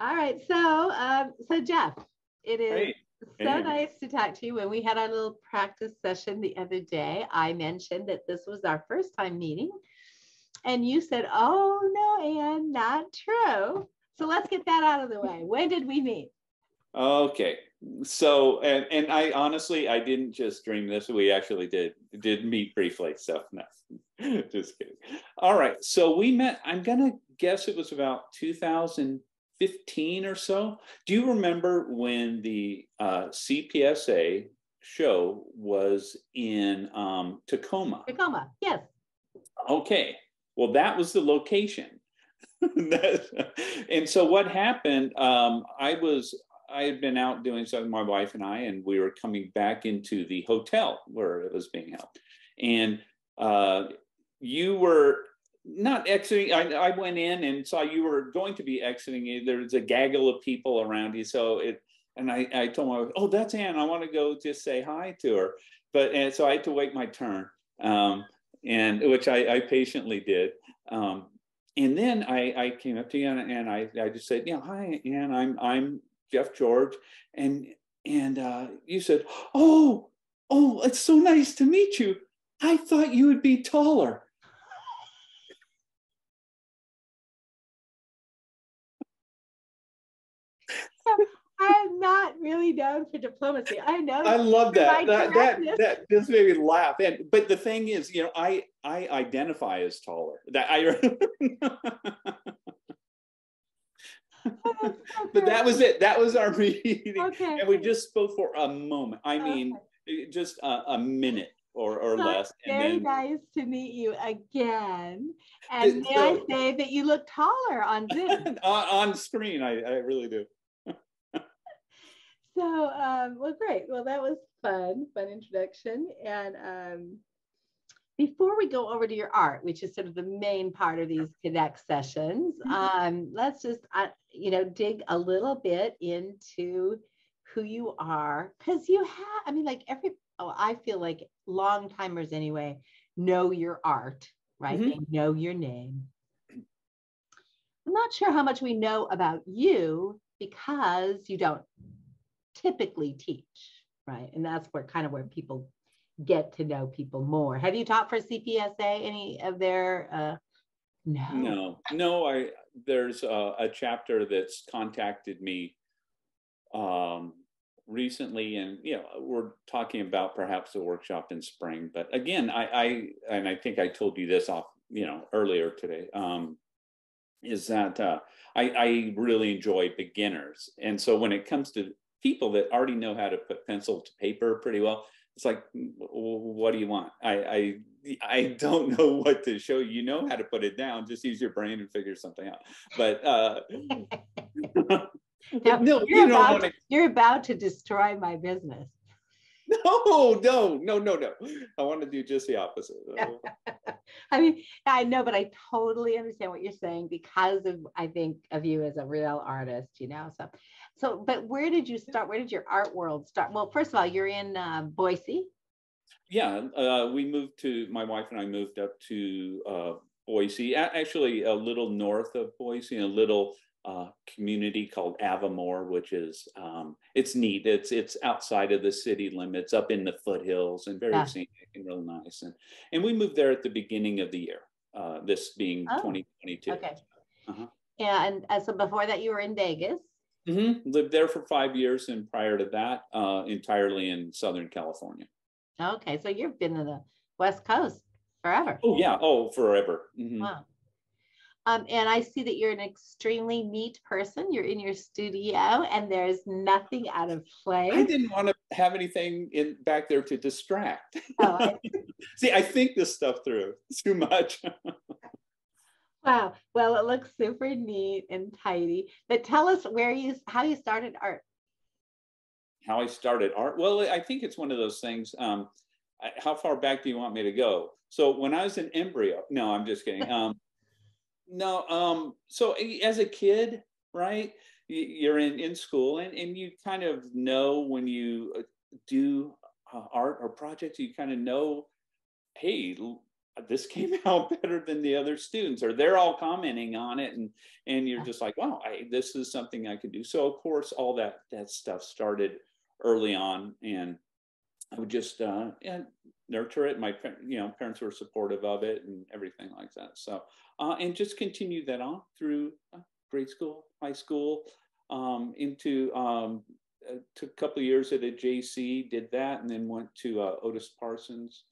All right, so Jeff, it is so nice to talk to you. When we had our little practice session the other day, I mentioned that this was our first time meeting, and you said, "Oh no, Ann, not true." So let's get that out of the way. When did we meet? Okay, so and I honestly, I didn't just dream this. We actually did meet briefly. So no, just kidding. All right, so we met. I'm gonna guess it was about 2015 or so. Do you remember when the CPSA show was in Tacoma? Tacoma, yes. Okay, well, that was the location. And so what happened, I had been out doing something, my wife and I, and we were coming back into the hotel where it was being held. And you were not exiting. I went in and saw you were going to be exiting. There's a gaggle of people around you. So I told my wife, "Oh, that's Ann. I want to go just say hi to her." And so I had to wait my turn, which I patiently did. And then I came up to you and I just said, "Yeah, hi, Ann, I'm Jeff George." And you said, "Oh, it's so nice to meet you. I thought you would be taller." I'm not really known for diplomacy. I know. I love that. That just made me laugh. But the thing is, you know, I identify as taller. Oh, but that was it. That was our meeting, okay. And we just spoke for a moment. I mean, just a minute or less. Very nice to meet you again. And may I say that you look taller on Zoom? On screen, I really do. So, well, great. Well, that was fun introduction. And before we go over to your art, which is sort of the main part of these Connect sessions, let's just, you know, dig a little bit into who you are. Because you have, I mean, like I feel like long timers anyway, know your art, right? They know your name. I'm not sure how much we know about you because you don't typically teach, right? And that's where kind of where people get to know people more. Have you taught for CPSA any of their? No. There's a chapter that's contacted me recently, and you know, we're talking about perhaps a workshop in spring. But again, I think I told you this off, you know, earlier today. Is that I really enjoy beginners, and so when it comes to people that already know how to put pencil to paper pretty well, it's like, what do you want? I don't know what to show you. You know how to put it down. Just use your brain and figure something out. But no, you're about to destroy my business. No. I want to do just the opposite. I mean, I know, but I totally understand what you're saying because of, I think of you as a real artist, you know, so, but where did you start? Where did your art world start? Well, first of all, you're in Boise. Yeah. My wife and I moved up to Boise, actually a little north of Boise, a little community called Avamore, which is it's neat. It's outside of the city limits, up in the foothills, and very scenic and real nice. And we moved there at the beginning of the year. This being 2022. Okay. Yeah, and so before that, you were in Vegas. Lived there for 5 years, and prior to that, entirely in Southern California. Okay, so you've been to the West Coast forever. Oh yeah. Oh, forever. Wow. And I see that you're an extremely neat person. You're in your studio and there's nothing out of place. I didn't want to have anything back there to distract. Oh, see, I think this stuff through too much. Wow. Well, it looks super neat and tidy. But tell us how you started art. How I started art? Well, I think it's one of those things. How far back do you want me to go? So when I was an embryo, no, I'm just kidding. So as a kid, right, you're in school and you kind of know when you do art or projects, you kind of know, hey, this came out better than the other students, or they're all commenting on it, and you're just like, wow, this is something I could do. So of course, all that stuff started early on, and I would just nurture it. My parents were supportive of it and everything like that. So and just continue that on through grade school, high school, into took a couple of years at a JC, did that, and then went to Otis Parsons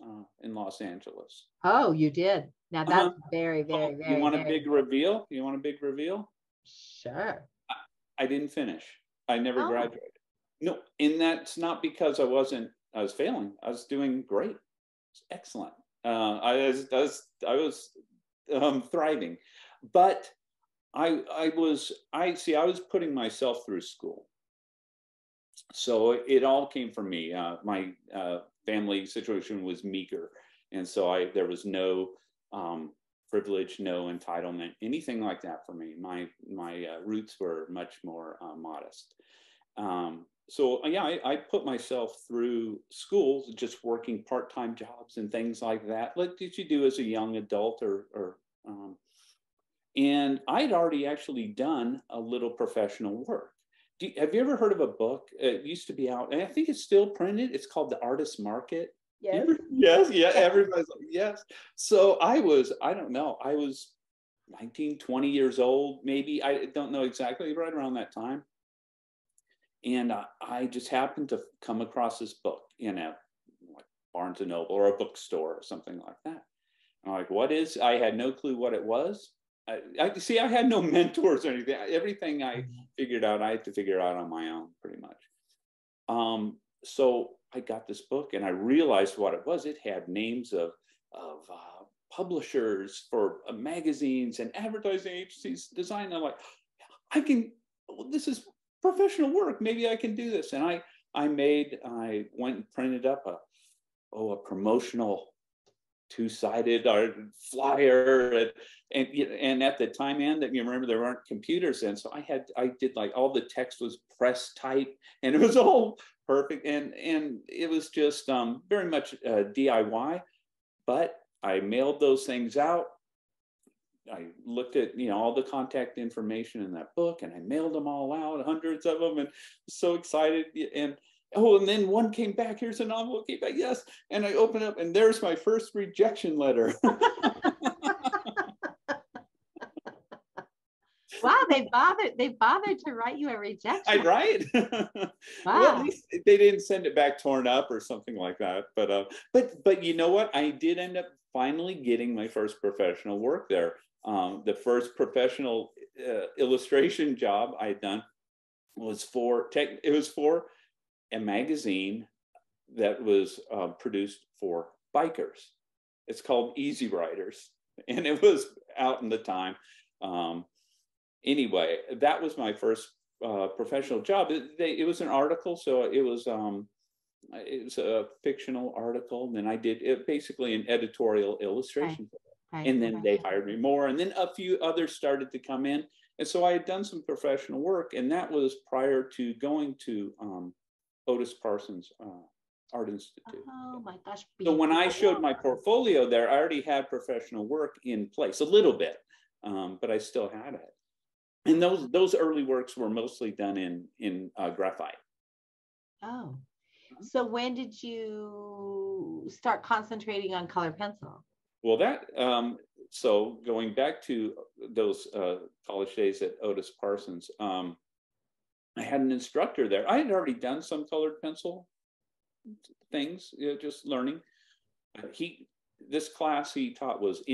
in Los Angeles. Oh, you did. Now that's very, very. You want a big reveal? You want a big reveal? Sure. I didn't finish. I never graduated. No, and that's not because I was failing. I was doing great. It's excellent. I was thriving, but I was putting myself through school. So it all came from me. My family situation was meager, and so there was no privilege, no entitlement, anything like that for me. My roots were much more modest. So yeah, I put myself through schools, just working part-time jobs and things like that. What did you do as a young adult? And I'd already actually done a little professional work. Have you ever heard of a book? It used to be out, and I think it's still printed. It's called The Artist's Market. Yes. Yes. Yeah. Everybody's like, yes. So I don't know. I was 19, 20 years old, maybe. I don't know exactly, right around that time. And I just happened to come across this book in a Barnes and Noble or a bookstore or something like that. And I'm like, what is? I had no clue what it was. I had no mentors or anything. Everything I figured out, I had to figure out on my own, pretty much. So I got this book, and I realized what it was. It had names of publishers for magazines and advertising agencies, design. I'm like, this is professional work. Maybe I can do this. And I went and printed up a promotional two-sided flyer, and at the time, you remember, there weren't computers then, so I did like all the text was press type, and it was all perfect, and it was just very much DIY. But I mailed those things out. I looked at all the contact information in that book, and I mailed them all out, hundreds of them, and so excited. And and then one came back. Here's an envelope. Came back. Yes. And I open up, and there's my first rejection letter. Wow, they bothered to write you a rejection. Right. Wow. Well, at least they didn't send it back torn up or something like that. But you know what? I did end up finally getting my first professional work there. The first professional illustration job I had done was for a magazine that was produced for bikers. It's called Easy Riders, and it was out in the time. Anyway, that was my first professional job. It was an article, so it was a fictional article. And then I did basically an editorial illustration. Right. And then they hired me more, and then a few others started to come in. And so I had done some professional work, and that was prior to going to Otis Parsons Art Institute. Oh my gosh. Beautiful. So when I showed my portfolio there, I already had professional work in place, a little bit, but I still had it. And those early works were mostly done in graphite. Oh, so when did you start concentrating on color pencil? Well, so going back to those college days at Otis Parsons, I had an instructor there. I had already done some colored pencil things, just learning. This class he taught was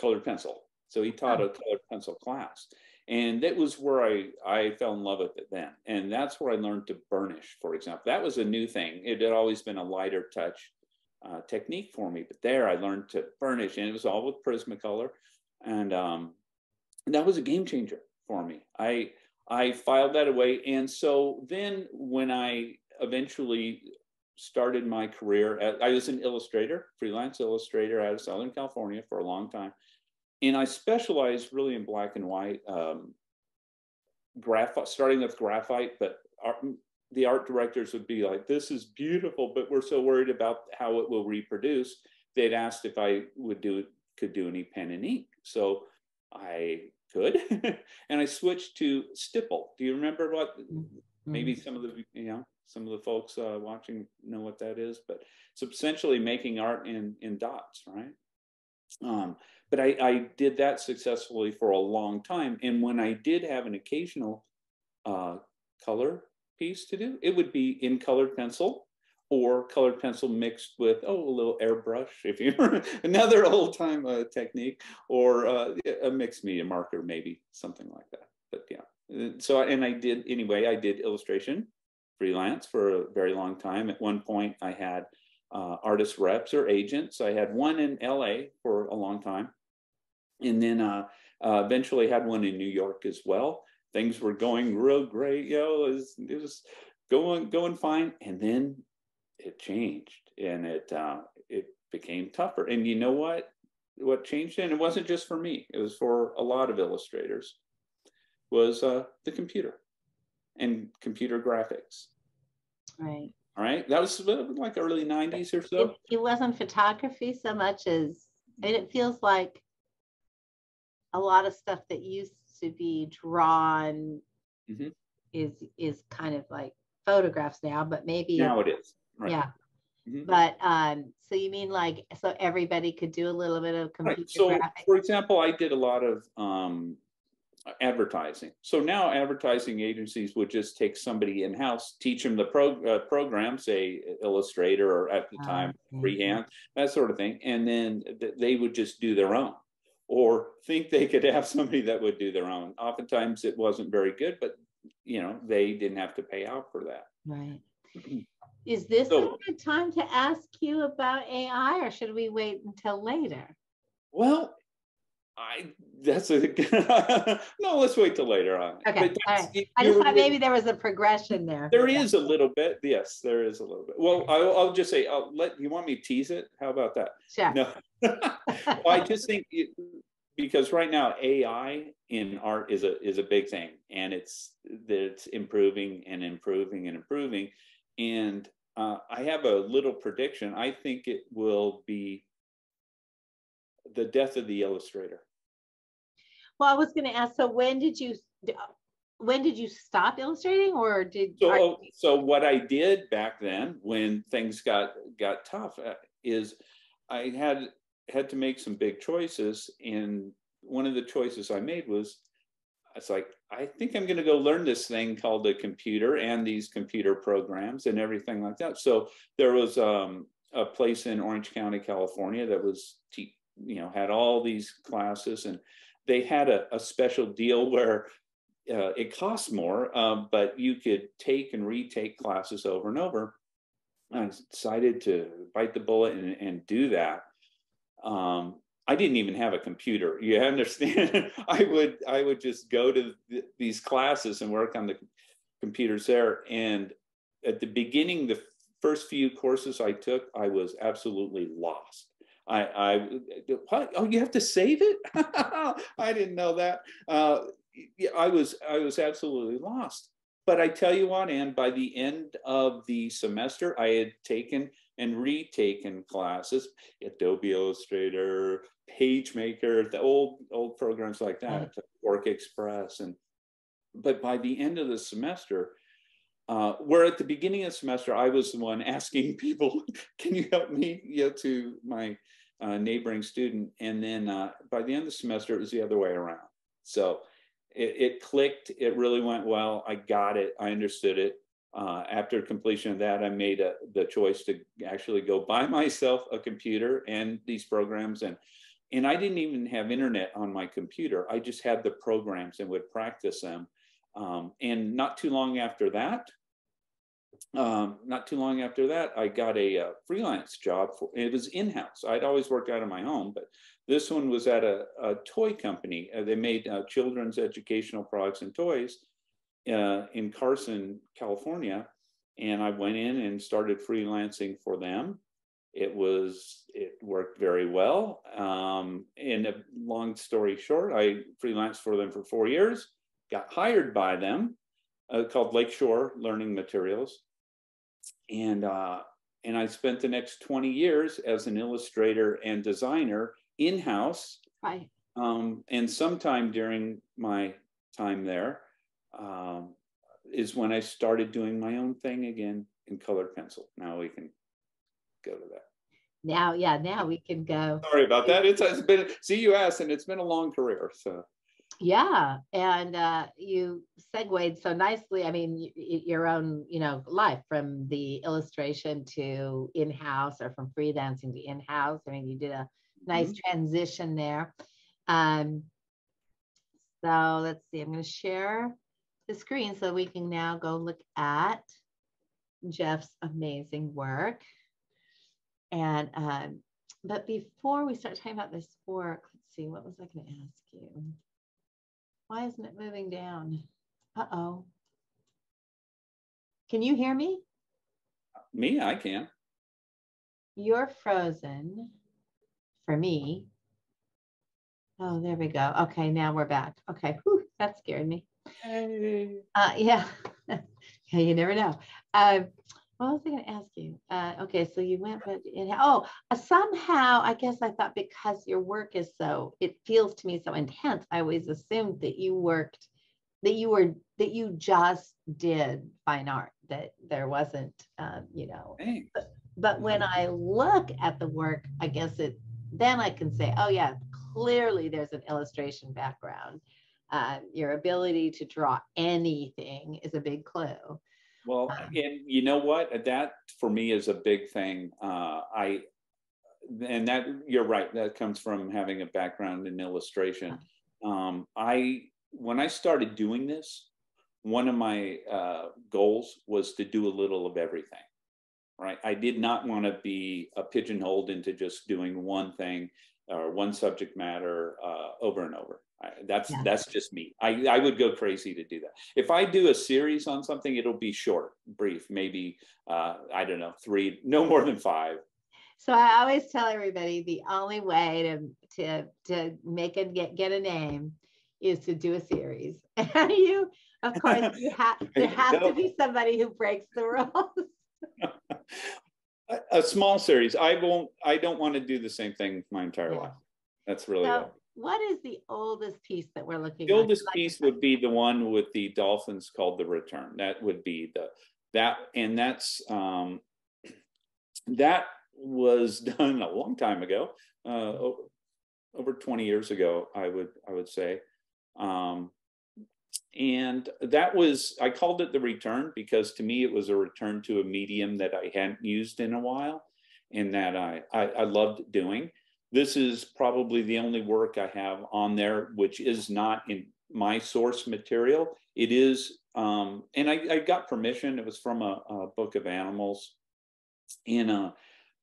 colored pencil. So he taught a colored pencil class. And that was where I fell in love with it then. And that's where I learned to burnish, for example. That was a new thing. It had always been a lighter touch technique for me. But there I learned to burnish, and it was all with Prismacolor. And that was a game changer for me. I filed that away. And so then when I eventually started my career, I was an illustrator, freelance illustrator out of Southern California for a long time. And I specialized really in black and white, starting with graphite, but the art directors would be like, this is beautiful, but we're so worried about how it will reproduce they'd asked if I would could do any pen and ink. So I could, and I switched to stipple. Do you remember what, maybe some of the, you know, some of the folks watching know what that is, but it's essentially making art in dots, right? But I did that successfully for a long time. And when I did have an occasional color piece to do, it would be in colored pencil or colored pencil mixed with, oh, a little airbrush, if you remember, another old time technique, or a mixed media marker, maybe something like that. But yeah, so, and I did, anyway, I did illustration freelance for a very long time. At one point I had artist reps or agents. I had one in LA for a long time, and then eventually had one in New York as well. Things were going real great, you know, it was going fine, and then it changed, and it became tougher. And you know what changed, and it wasn't just for me, it was for a lot of illustrators, was the computer and computer graphics. Right. All right, that was like early 90s or so. It wasn't photography so much as, I mean, it feels like a lot of stuff that used to be drawn is kind of like photographs now, but maybe now it is. Right. Yeah. But so you mean like, so everybody could do a little bit of computer graphics? For example, I did a lot of advertising. So now advertising agencies would just take somebody in-house, teach them the program, say Illustrator, or at the time Freehand, that sort of thing, and then they would just do their own, or think they could have somebody that would do their own. Oftentimes it wasn't very good, but you know, they didn't have to pay out for that. Right. Is this a good time to ask you about AI, or should we wait until later? Well, no, let's wait till later on. Okay, all right. I just thought maybe there was a progression there. There is a little bit. Yes, there is a little bit. Well, I'll just say, you want me to tease it? How about that? Sure. No. Well, I just think because right now AI in art is a big thing, and it's improving and improving and improving. And I have a little prediction. I think it will be the death of the illustrator. Well, I was going to ask, so when did you stop illustrating, or did so what I did back then when things got tough is I had to make some big choices, and one of the choices I made was, it's like, I think I'm going to go learn this thing called a computer and these computer programs and everything like that. So there was a place in Orange County, California that was had all these classes, and they had a special deal where it costs more, but you could take and retake classes over and over. I decided to bite the bullet and do that. I didn't even have a computer. You understand? I would just go to these classes and work on the computers there. And at the beginning, the first few courses I took, I was absolutely lost. What? Oh, you have to save it? I didn't know that. I was absolutely lost. But I tell you what, Ann, by the end of the semester, I had taken and retaken classes, Adobe Illustrator, PageMaker, the old programs like that, Work Express. But by the end of the semester, where at the beginning of the semester, I was the one asking people, can you help me, to my neighboring student. And then by the end of the semester, it was the other way around. So it clicked. It really went well. I got it. I understood it. After completion of that, I made the choice to actually go buy myself a computer and these programs. And I didn't even have internet on my computer. I just had the programs and would practice them. And not too long after that, I got a freelance job. It was in-house. I'd always worked out of my home, but this one was at a toy company. They made children's educational products and toys in Carson, California. And I went in and started freelancing for them. It worked very well. And a long story short, I freelanced for them for 4 years, got hired by them, called Lakeshore Learning Materials. And And I spent the next 20 years as an illustrator and designer in-house. Right. And sometime during my time there is when I started doing my own thing again in colored pencil. Now we can go to that. Now, yeah, now we can go. Sorry about that. It's been, see, you asked, and it's been a long career, so. Yeah, and you segued so nicely. I mean, your own, you know, life from the illustration to in-house, or from freelancing to in-house. I mean, you did a nice transition there. So let's see, I'm going to share the screen so we can now go look at Jeff's amazing work. And but before we start talking about this work, let's see, what was I going to ask you? Why isn't it moving down? Uh-oh. Can you hear me? Me, I can. You're frozen for me. Oh, there we go. Okay, now we're back. Okay, whew, that scared me. Hey. Yeah, you never know. What was I going to ask you? Okay, so you went, but somehow, I guess I thought because your work is so, it feels to me so intense, I always assumed that you worked, that you just did fine art, that there wasn't, you know. But when I look at the work, I guess it, then I can say, oh yeah, clearly there's an illustration background. Your ability to draw anything is a big clue. Well, and you know what, that for me is a big thing. And that, you're right, that comes from having a background in illustration. When I started doing this, one of my goals was to do a little of everything, right? I did not want to be pigeonholed into just doing one thing or one subject matter over and over. That's just me. I would go crazy to do that. If I do a series on something, it'll be short, brief, maybe, I don't know, three, no more than five. So I always tell everybody the only way to make and get a name is to do a series. And you, of course, you there has to be somebody who breaks the rules. A small series. I don't want to do the same thing my entire life. That's really it. What is the oldest piece that we're looking at? The oldest piece would be the one with the dolphins called The Return. That would be the, that was done a long time ago, over 20 years ago, I would say. And that was, I called it The Return because to me, it was a return to a medium that I hadn't used in a while and that I loved doing. This is probably the only work I have on there, which is not in my source material. It is, and I got permission. It was from a book of animals. And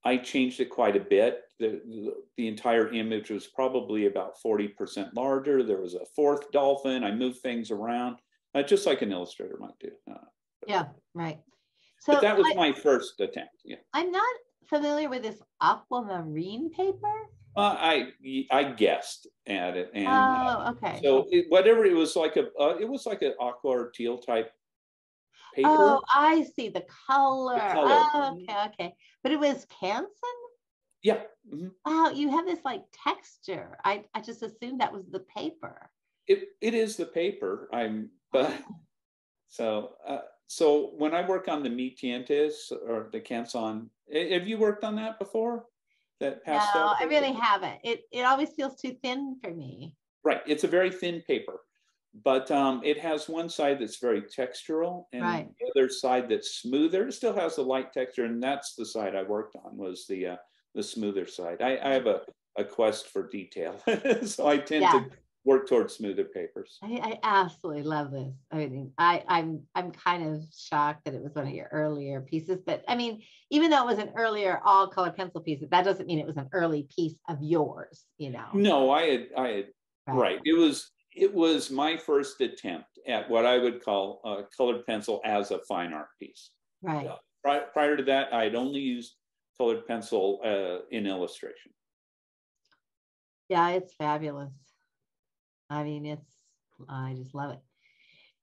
I changed it quite a bit. The entire image was probably about 40% larger. There was a fourth dolphin. I moved things around, just like an illustrator might do. Yeah, right. So but that was my first attempt. Yeah. I'm not familiar with this aquamarine paper. I guessed at it, and okay. So whatever it was, like it was like an aqua or teal type paper. Oh, I see the color. Oh, okay. But it was Canson. Yeah. Wow, you have this like texture. I just assumed that was the paper. It is the paper. So when I work on the Mi-Teintes or the Canson, have you worked on that before? That pastel? No, I really haven't. It always feels too thin for me. Right, it's a very thin paper, but it has one side that's very textural and the other side that's smoother. It still has a light texture, and that's the side I worked on, was the smoother side. I have a quest for detail, so I tend to work towards smoother papers. I absolutely love this. I mean, I'm kind of shocked that it was one of your earlier pieces, but I mean, even though it was an earlier all color pencil piece, that doesn't mean it was an early piece of yours, you know? No, I had, It was my first attempt at what I would call a colored pencil as a fine art piece. Right. Prior to that, I had only used colored pencil in illustration. Yeah, it's fabulous. I mean, I just love it.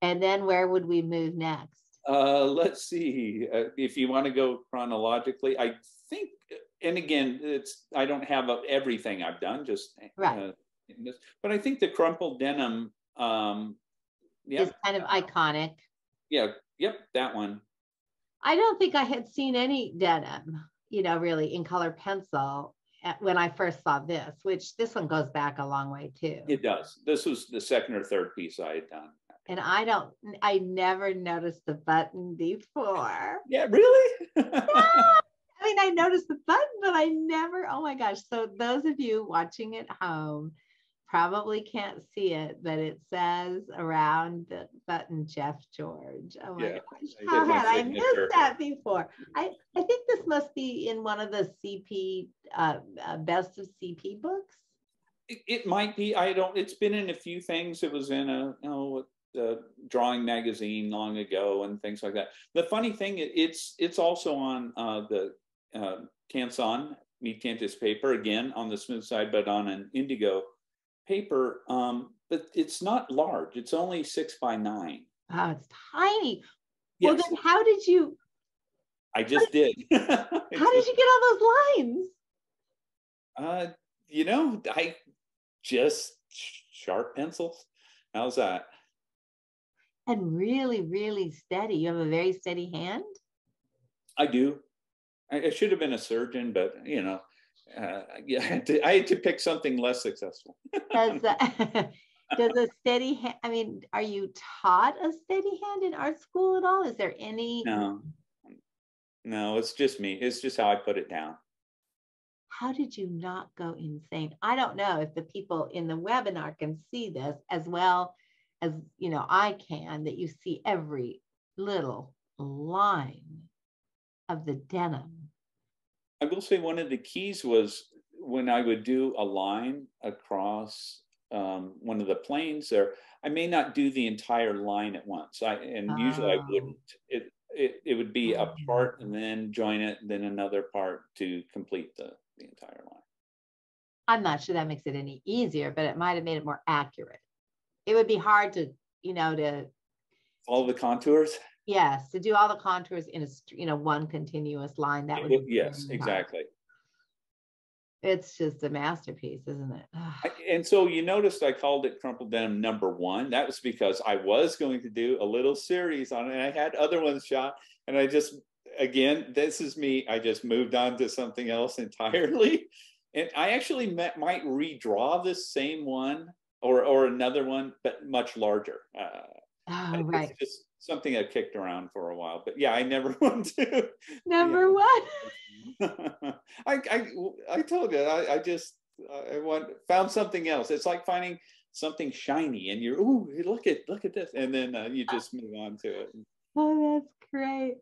And then where would we move next? Let's see, if you want to go chronologically, I think, and again, it's, I don't have everything I've done, just, but I think the crumpled denim, is kind of iconic. Yeah, yep, that one. I don't think I had seen any denim, you know, really in color pencil when I first saw this, which this one goes back a long way too. It does. This was the second or third piece I had done. And I never noticed the button before. Yeah, really? No, I mean, I noticed the button, but I never, oh my gosh. So those of you watching at home probably can't see it, but it says around the button, Jeff George. Oh my gosh, how had I missed that before? I think this must be in one of the CP, best of CP books. It might be, I don't, it's been in a few things. It was in a, the drawing magazine long ago and things like that. The funny thing, it's also on the Canson Mi-Teintes paper, again on the smooth side, but on an indigo paper. But it's not large. It's only 6 by 9. Wow, it's tiny. Yes. Well, then how did you? I just did. How did you get all those lines? You know, I just sharp pencils. How's that? And really, really steady. You have a very steady hand? I do. I should have been a surgeon, but, you know, I had to pick something less successful. does a steady hand, I mean, are you taught a steady hand in art school at all? Is there any? No, it's just me. It's just how I put it down. How did you not go insane? I don't know if the people in the webinar can see this as well as you know, I can, that you see every little line of the denim. I will say one of the keys was when I would do a line across one of the planes there, I may not do the entire line at once. Usually I wouldn't. It would be a part and then join it, and then another part to complete the entire line. I'm not sure that makes it any easier, but it might have made it more accurate. It would be hard to, you know, to all the contours. Yes, to do all the contours in a, you know, one continuous line. That would be yes, exactly. It's just a masterpiece, isn't it? And so you noticed I called it Crumpled Denim #1. That was because I was going to do a little series on it. I had other ones shot, and I just, again, this is me. I just moved on to something else entirely, and I actually might redraw this same one. Or another one, but much larger. Right. It's just something I kicked around for a while, but yeah, I never want to. Never what? I told you, I found something else. It's like finding something shiny, and you're ooh, look at this, and then you just move on to it. Oh, that's great.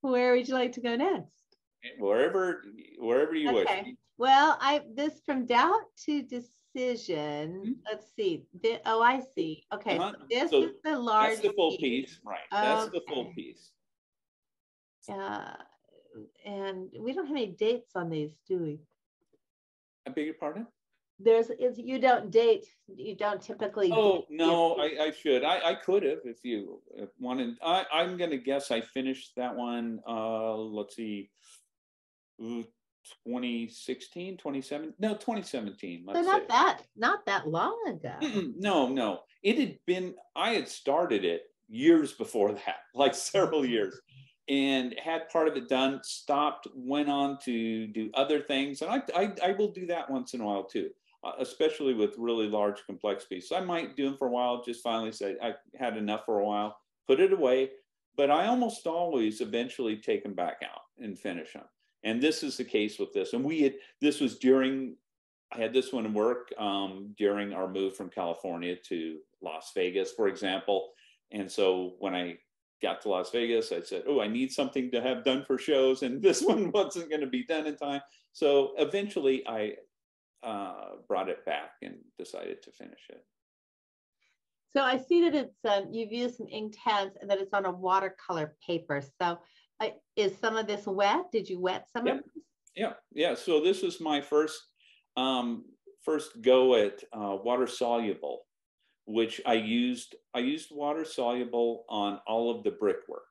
Where would you like to go next? Wherever you wish. Okay. Well, this from doubt to decision. Let's see. Oh, I see. Okay, so this is the large. That's the full piece, right? Okay. That's the full piece. And we don't have any dates on these, do we? I beg your pardon? You don't date. You don't typically. Oh no, I should. I could have if you wanted. I'm gonna guess I finished that one. Let's see. 2016, 2017, no, 2017. Let's so not say. not that long ago. No. It had been, I had started it years before that, like several years, and had part of it done, stopped, went on to do other things. And I will do that once in a while too, especially with really large complex pieces. I might do them for a while, just finally say I had enough for a while, put it away, but I almost always eventually take them back out and finish them. And this is the case with this. And I had this one in work during our move from California to Las Vegas, for example. And so when I got to Las Vegas, I said, oh, I need something to have done for shows. And this one wasn't going to be done in time. So eventually I brought it back and decided to finish it. So I see that it's, you've used some Inktense and that it's on a watercolor paper. So is some of this wet? Did you wet some of this? Yeah. So this is my first go at water soluble which I used water soluble on all of the brickwork.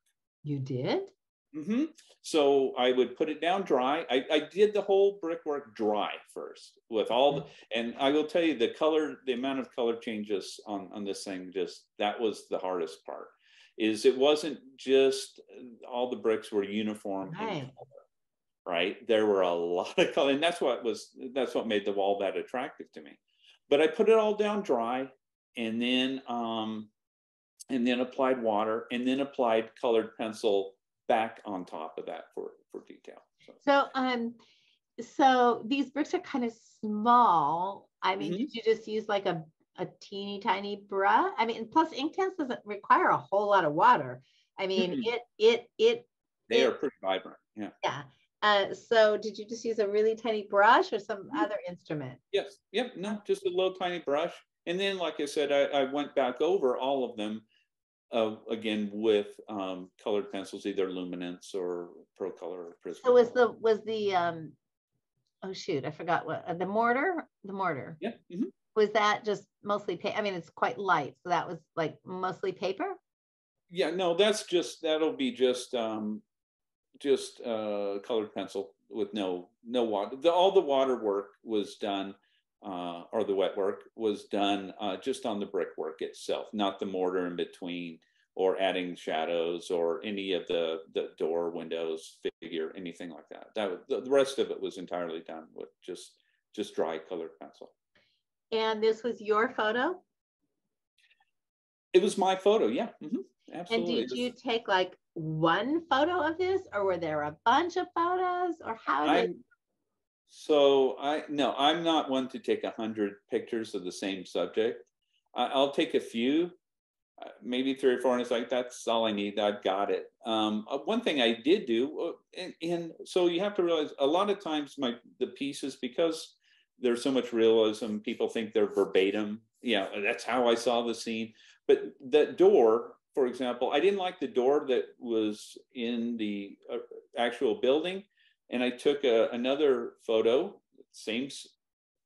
You did? Mm-hmm. So I would put it down dry. I did the whole brickwork dry first with all the, and I will tell you the color, the amount of color changes on this thing, just that was the hardest part. Is it wasn't just all the bricks were uniform in color, right? There were a lot of color, and that's what made the wall that attractive to me. But I put it all down dry, and then applied water, and then applied colored pencil back on top of that for detail. So these bricks are kind of small. I mean, did you just use like a teeny tiny brush? I mean, plus Inktense doesn't require a whole lot of water. I mean, they are pretty vibrant. Yeah. Yeah. So did you just use a really tiny brush or some other instrument? Yes. Yep. No, just a little tiny brush. And then, like I said, I went back over all of them again with colored pencils, either Luminance or Pearl Color or Prismacolor. So was the mortar? The mortar. Yeah. Mm-hmm. Was that just mostly paper? I mean, it's quite light. So that was like mostly paper? Yeah, no, that'll be just colored pencil with no water. All the water work was done, or the wet work was done just on the brickwork itself, not the mortar in between or adding shadows or any of the door, windows, figure, anything like that. The rest of it was entirely done with just dry colored pencil. And this was your photo? It was my photo, yeah. Mm-hmm. Absolutely. And did you take like one photo of this, or were there a bunch of photos, or how did? I'm not one to take 100 pictures of the same subject. I'll take a few, maybe 3 or 4, and it's like, that's all I need, I've got it. One thing I did do, and so you have to realize a lot of times the pieces, because there's so much realism, people think they're verbatim. Yeah, that's how I saw the scene. But that door, for example, I didn't like the door that was in the actual building. And I took another photo,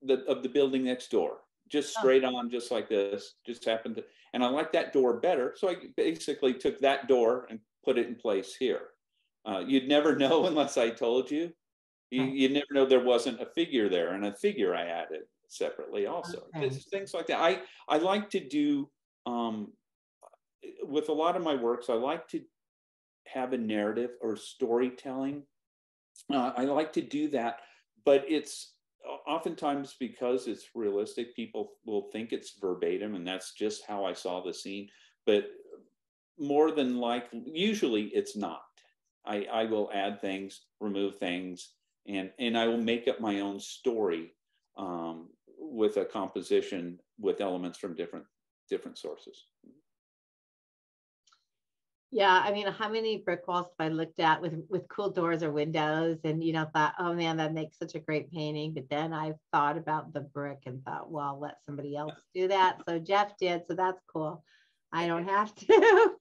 of the building next door, just straight on, just like this, just happened to, and I like that door better. So I basically took that door and put it in place here. You'd never know unless I told you. You never know there wasn't a figure there, and a figure I added separately also. Okay. Things like that. I like to do, with a lot of my works, I like to have a narrative or storytelling. I like to do that, but it's oftentimes because it's realistic, people will think it's verbatim, and that's just how I saw the scene. But more than likely, usually it's not. I will add things, remove things, and I will make up my own story with a composition with elements from different sources. Yeah, I mean, how many brick walls have I looked at with cool doors or windows, and thought, oh man, that makes such a great painting. But then I thought about the brick and thought, well, I'll let somebody else do that. So Jeff did, so that's cool. I don't have to.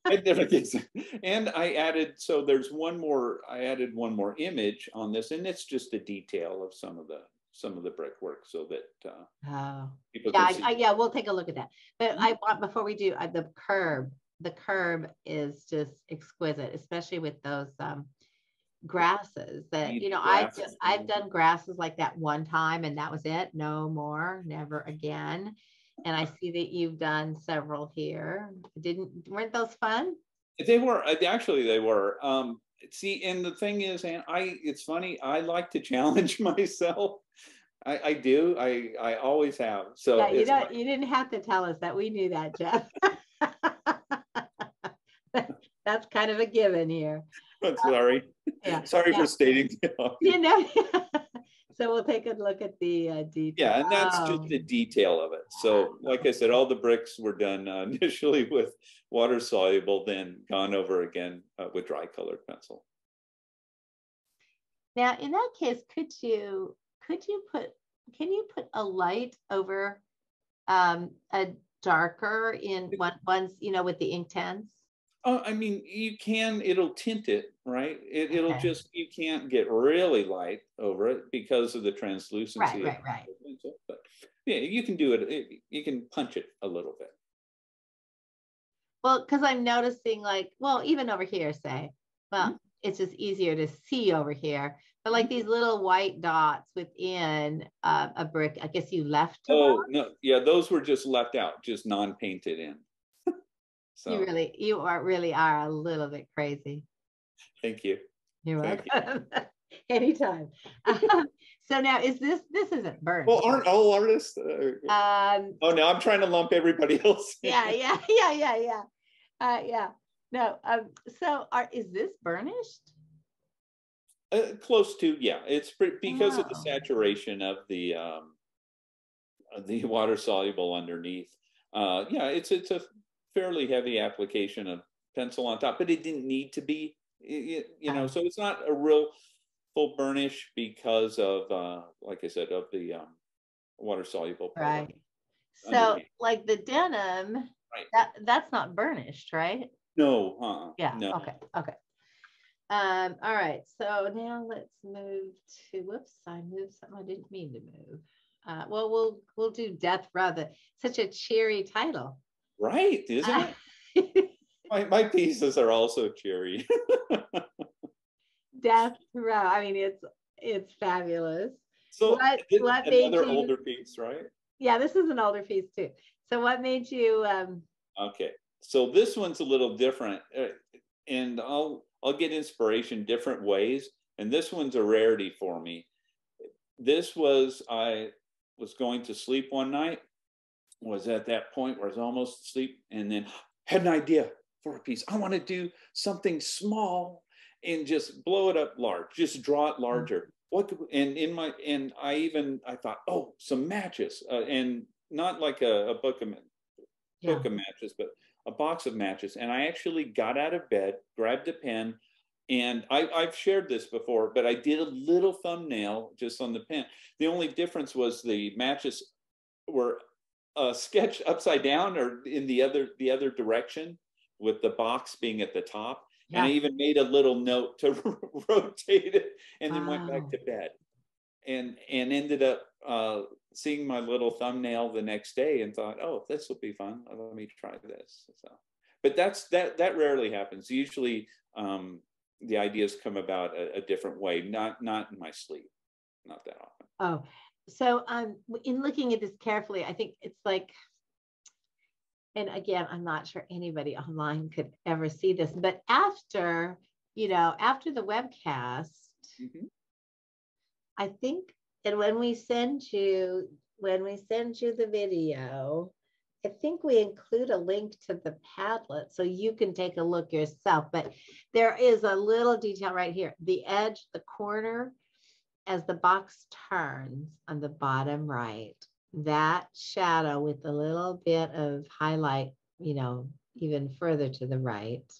And I added one more image on this, and it's just a detail of some of the brickwork, so that people can see. Yeah, we'll take a look at that. But I want, before we do, the curb. The curb is just exquisite, especially with those grasses that, I've done grasses like that one time, and that was it. No more, never again. And I see that you've done several here. Weren't those fun? They were, actually they were. See, and the thing is, and it's funny, I like to challenge myself. I do, I always have. So yeah, you didn't have to tell us that, we knew that, Jeff. That's kind of a given here. I'm sorry. Sorry for stating the obvious. So we'll take a look at the detail. Yeah, and that's just the detail of it. So like I said, all the bricks were done initially with water soluble, then gone over again with dry colored pencil. Now, in that case, can you put a light over a darker in ones, with the Inktense? Oh, I mean, you can, it'll tint it, right? It'll just, you can't get really light over it because of the translucency. Right. But yeah, you can do it, you can punch it a little bit. Well, because I'm noticing, like, well, even over here, say, well, it's just easier to see over here. But like these little white dots within a brick, I guess you left. Oh, no, yeah, those were just left out, just non-painted in. So. You really are a little bit crazy. Thank you. You're welcome. Anytime. So now, is this isn't Burns? Well, aren't all artists? Oh, no, I'm trying to lump everybody else in. Yeah. No, so is this burnished? Close to, yeah. It's because of the saturation of the water soluble underneath. Yeah, it's a fairly heavy application of pencil on top, but it didn't need to be, you know, so it's not a real full burnish because of, like I said, of the water soluble product. Right. So underneath. Like the denim, right. that's not burnished, right? No. Yeah. No. Okay. Okay. All right. So now let's move to. Whoops! I moved something I didn't mean to move. Well, we'll do Death Brother. Such a cheery title. Right, isn't it? my pieces are also cheery. Death Row. I mean, it's fabulous. So what made you, older piece, right? Yeah, this is an older piece too. So what made you? Okay, so this one's a little different, and I'll get inspiration different ways. And this one's a rarity for me. This was, I was going to sleep one night, was at that point where I was almost asleep, and then had an idea for a piece. I want to do something small and just blow it up large, just draw it larger. What could, and in my, and I thought, oh, some matches, and not like a book of matches, but a box of matches. And I actually got out of bed, grabbed a pen, and I've shared this before, but I did a little thumbnail just on the pen. The only difference was the matches were sketched upside down or in the other direction, with the box being at the top. Yeah. And I even made a little note to rotate it, and then went back to bed, and ended up seeing my little thumbnail the next day and thought, oh, this will be fun. Let me try this. So, but that rarely happens. Usually, the ideas come about a different way, not in my sleep, not that often. Oh, so in looking at this carefully, I think it's like. And again, I'm not sure anybody online could ever see this, but after, you know, after the webcast, I think, and when we send you the video, I think we include a link to the Padlet so you can take a look yourself. But there is a little detail right here, the edge, the corner, as the box turns on the bottom right. That shadow with a little bit of highlight, you know, even further to the right,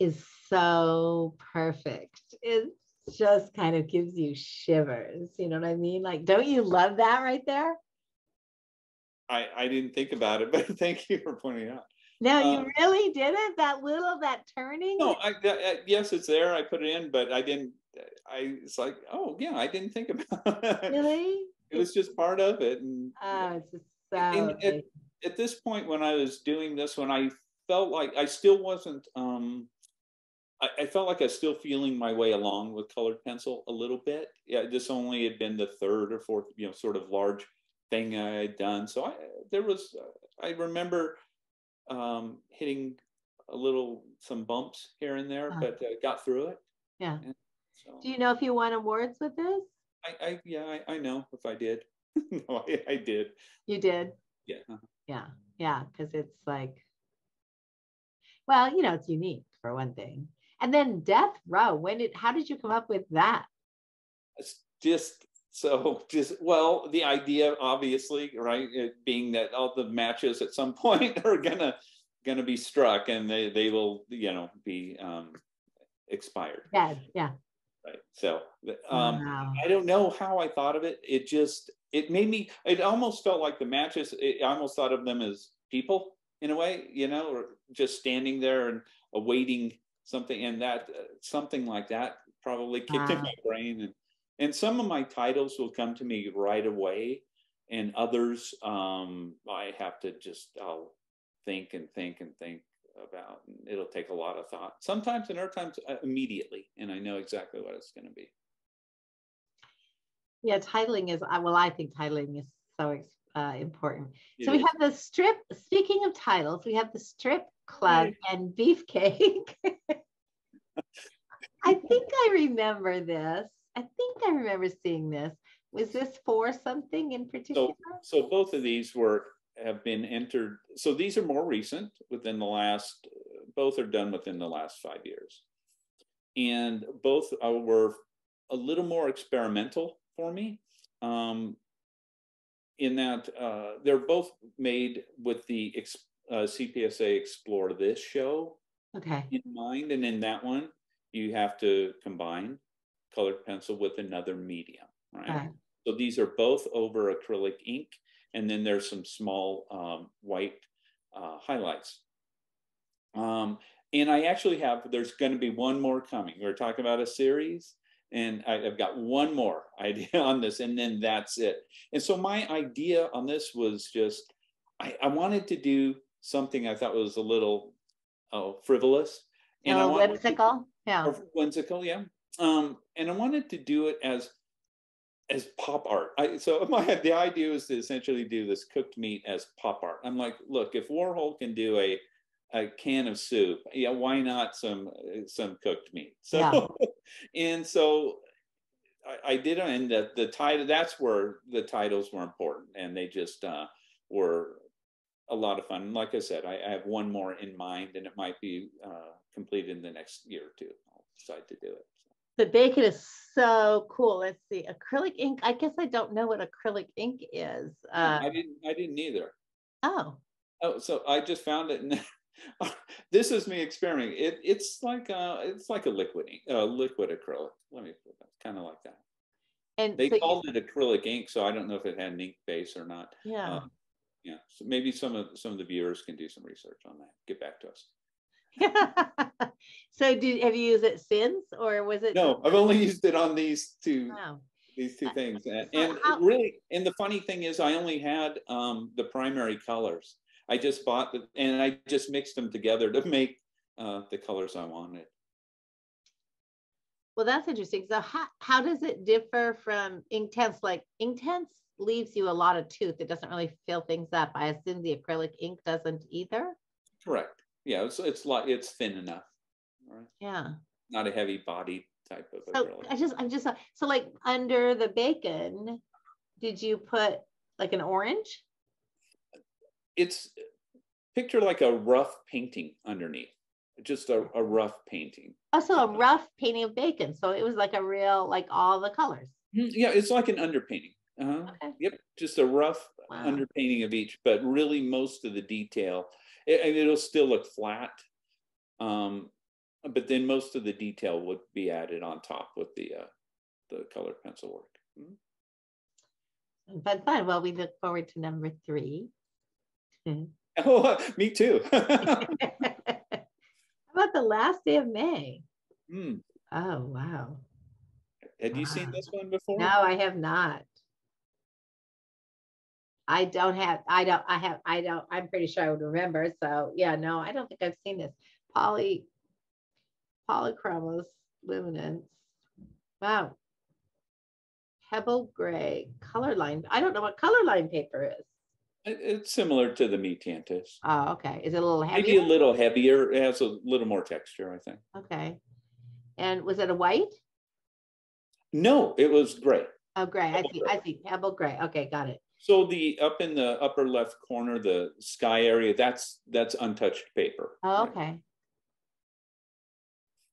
is so perfect. It just kind of gives you shivers. You know what I mean? Like, don't you love that right there? I didn't think about it, but thank you for pointing it out. No, you really did it? That turning? No, yes, it's there. I put it in, but I didn't. It's like, oh yeah, I didn't think about it. Really? It was just part of it. And, it's just so at this point, when I was doing this one, I felt like I still wasn't, I felt like I was still feeling my way along with colored pencil a little bit. Yeah, this only had been the third or fourth, you know, sort of large thing I had done. So I remember hitting some bumps here and there, but got through it. Yeah. So. Do you know if you won awards with this? I know if I did. No, I did. You did? Yeah. Yeah, because it's like, well, you know, it's unique for one thing. And then Death Row, how did you come up with that? It's well, the idea, obviously, right? It being that all the matches at some point are gonna be struck, and they will, you know, be expired. Yeah. Right. So I don't know how I thought of it. It made me, it almost felt like the matches, I almost thought of them as people in a way, you know, or just standing there and awaiting something. And that something like that probably kicked in my brain. And some of my titles will come to me right away. And others, I'll think about. And it'll take a lot of thought. Sometimes, and other times, immediately, and I know exactly what it's going to be. Yeah, titling is, well, I think titling is so important. So we have the strip, speaking of titles, we have the Strip Club and Beefcake. I think I remember this. I think I remember seeing this. Was this for something in particular? So both of these have been entered. So these are more recent within the last, both are done within the last 5 years. And both were a little more experimental for me, in that they're both made with the CPSA Explore This show in mind. And in that one, you have to combine colored pencil with another medium, right? So these are both over acrylic ink. And then there's some small white highlights. And I actually have, there's going to be one more coming. We're talking about a series. And I've got one more idea on this, and then that's it. And so my idea on this was just, I wanted to do something I thought was a little frivolous. And whimsical, yeah. Whimsical, yeah. And I wanted to do it as pop art. The idea was to essentially do this cooked meat as pop art. I'm like, look, if Warhol can do a can of soup, yeah, why not some cooked meat? So, yeah. And so I did, and the title, that's where the titles were important, and they just were a lot of fun. And like I said, I have one more in mind, and it might be completed in the next year or two. I'll decide to do it. The bacon is so cool. Let's see, acrylic ink. I guess I don't know what acrylic ink is. I didn't either. Oh, so I just found it. And this is me experimenting. It's like a liquid acrylic. Let me put that, kind of like that. And they called it acrylic ink, so I don't know if it had an ink base or not. Yeah, yeah. So maybe some of the viewers can do some research on that. Get back to us. So have you used it since, or was it? No, I've only used it on these two things. And really, and the funny thing is, I only had the primary colors. I just bought and I just mixed them together to make the colors I wanted. Well, that's interesting. So how does it differ from Inktense? Like Inktense leaves you a lot of tooth. It doesn't really fill things up. I assume the acrylic ink doesn't either. Correct. Yeah, it's thin enough. Right? Yeah. Not a heavy body type of acrylic. I'm just so like under the bacon, did you put like an orange? It's picture like a rough painting underneath, just a rough painting. Also a rough painting of bacon. So it was like a real, like all the colors. Yeah, it's like an underpainting. Okay. Yep, just a rough underpainting of each, but really most of the detail, it'll still look flat. But then most of the detail would be added on top with the colored pencil work. But fun. Well, we look forward to number 3. Oh, me too. How about the last day of May? Oh, wow. Have you seen this one before? No, I have not. I'm pretty sure I would remember. So yeah, no, I don't think I've seen this. Polychromos, Luminance. Wow. Pebble Gray, Color Line. I don't know what Color Line paper is. It's similar to the Mi-Teintes. Oh, okay. Is it a little heavier? Maybe a little heavier. It has a little more texture, I think. Okay. And was it a white? No, it was gray. Oh, gray. I see. Pebble Gray. Okay, got it. So the up in the upper left corner, the sky area, that's untouched paper. Oh, okay.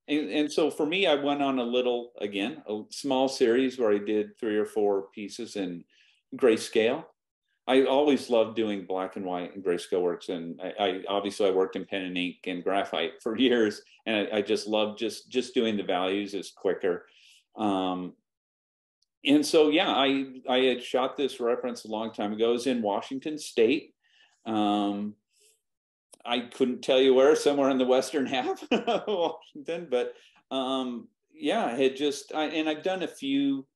Right? And so for me, I went on a small series where I did 3 or 4 pieces in grayscale. I always loved doing black and white and grayscale works, and I worked in pen and ink and graphite for years, and I just loved just doing the values. It's quicker, and so yeah, I had shot this reference a long time ago. It was in Washington State. I couldn't tell you where, somewhere in the western half of Washington, but yeah, I've done a few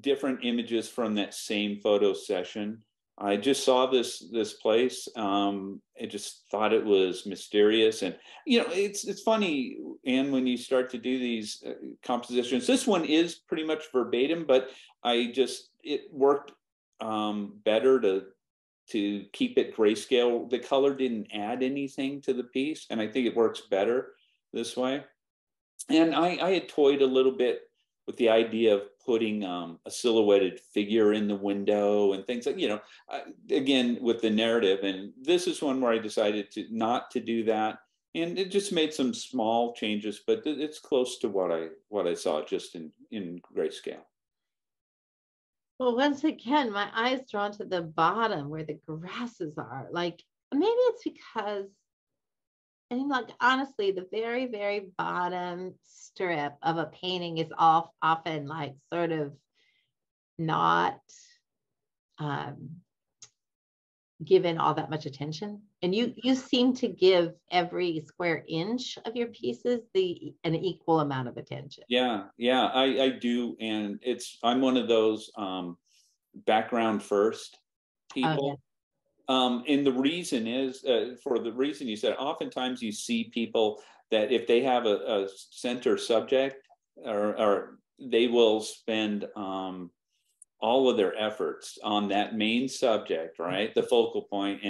different images from that same photo session. I just saw this place. I just thought it was mysterious, and it's funny. And when you start to do these compositions, this one is pretty much verbatim, but it worked better to keep it grayscale. The color didn't add anything to the piece, and I think it works better this way. And I had toyed a little bit with the idea of putting a silhouetted figure in the window and things like, again, with the narrative. And this is one where I decided to not to do that. And it just made some small changes, but it's close to what I saw, just in grayscale. Well, once again, my eyes drawn to the bottom where the grasses are. Like, maybe it's because, honestly, the very, very bottom strip of a painting is often like sort of not given all that much attention. And you seem to give every square inch of your pieces an equal amount of attention. Yeah, I do. And I'm one of those background first people. Okay. And the reason is, for the reason you said, oftentimes you see people that if they have a center subject, or they will spend all of their efforts on that main subject, right? The focal point.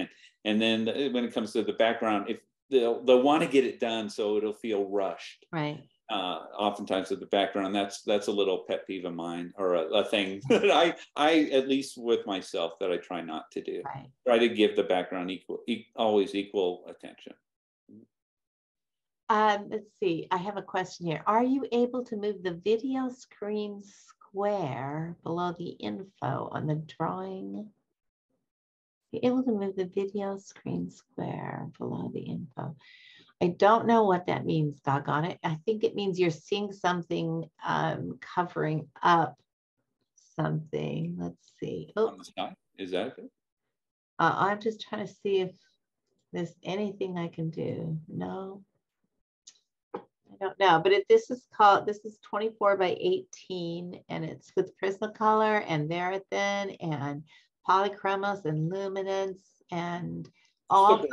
And then when it comes to the background, if they'll want to get it done, so it'll feel rushed. Right. Oftentimes with the background, that's a little pet peeve of mine, or a thing that I at least with myself, that I try not to do. Right. Try to give the background always equal attention. Let's see, I have a question here. Are you able to move the video screen square below the info on the drawing? You're able to move the video screen square below the info. I don't know what that means, doggone it. I think it means you're seeing something covering up something. Let's see. Oh, is that it? I'm just trying to see if there's anything I can do. No, I don't know. But this is 24 by 18, and it's with Prismacolor and Verithin and Polychromos and Luminance and all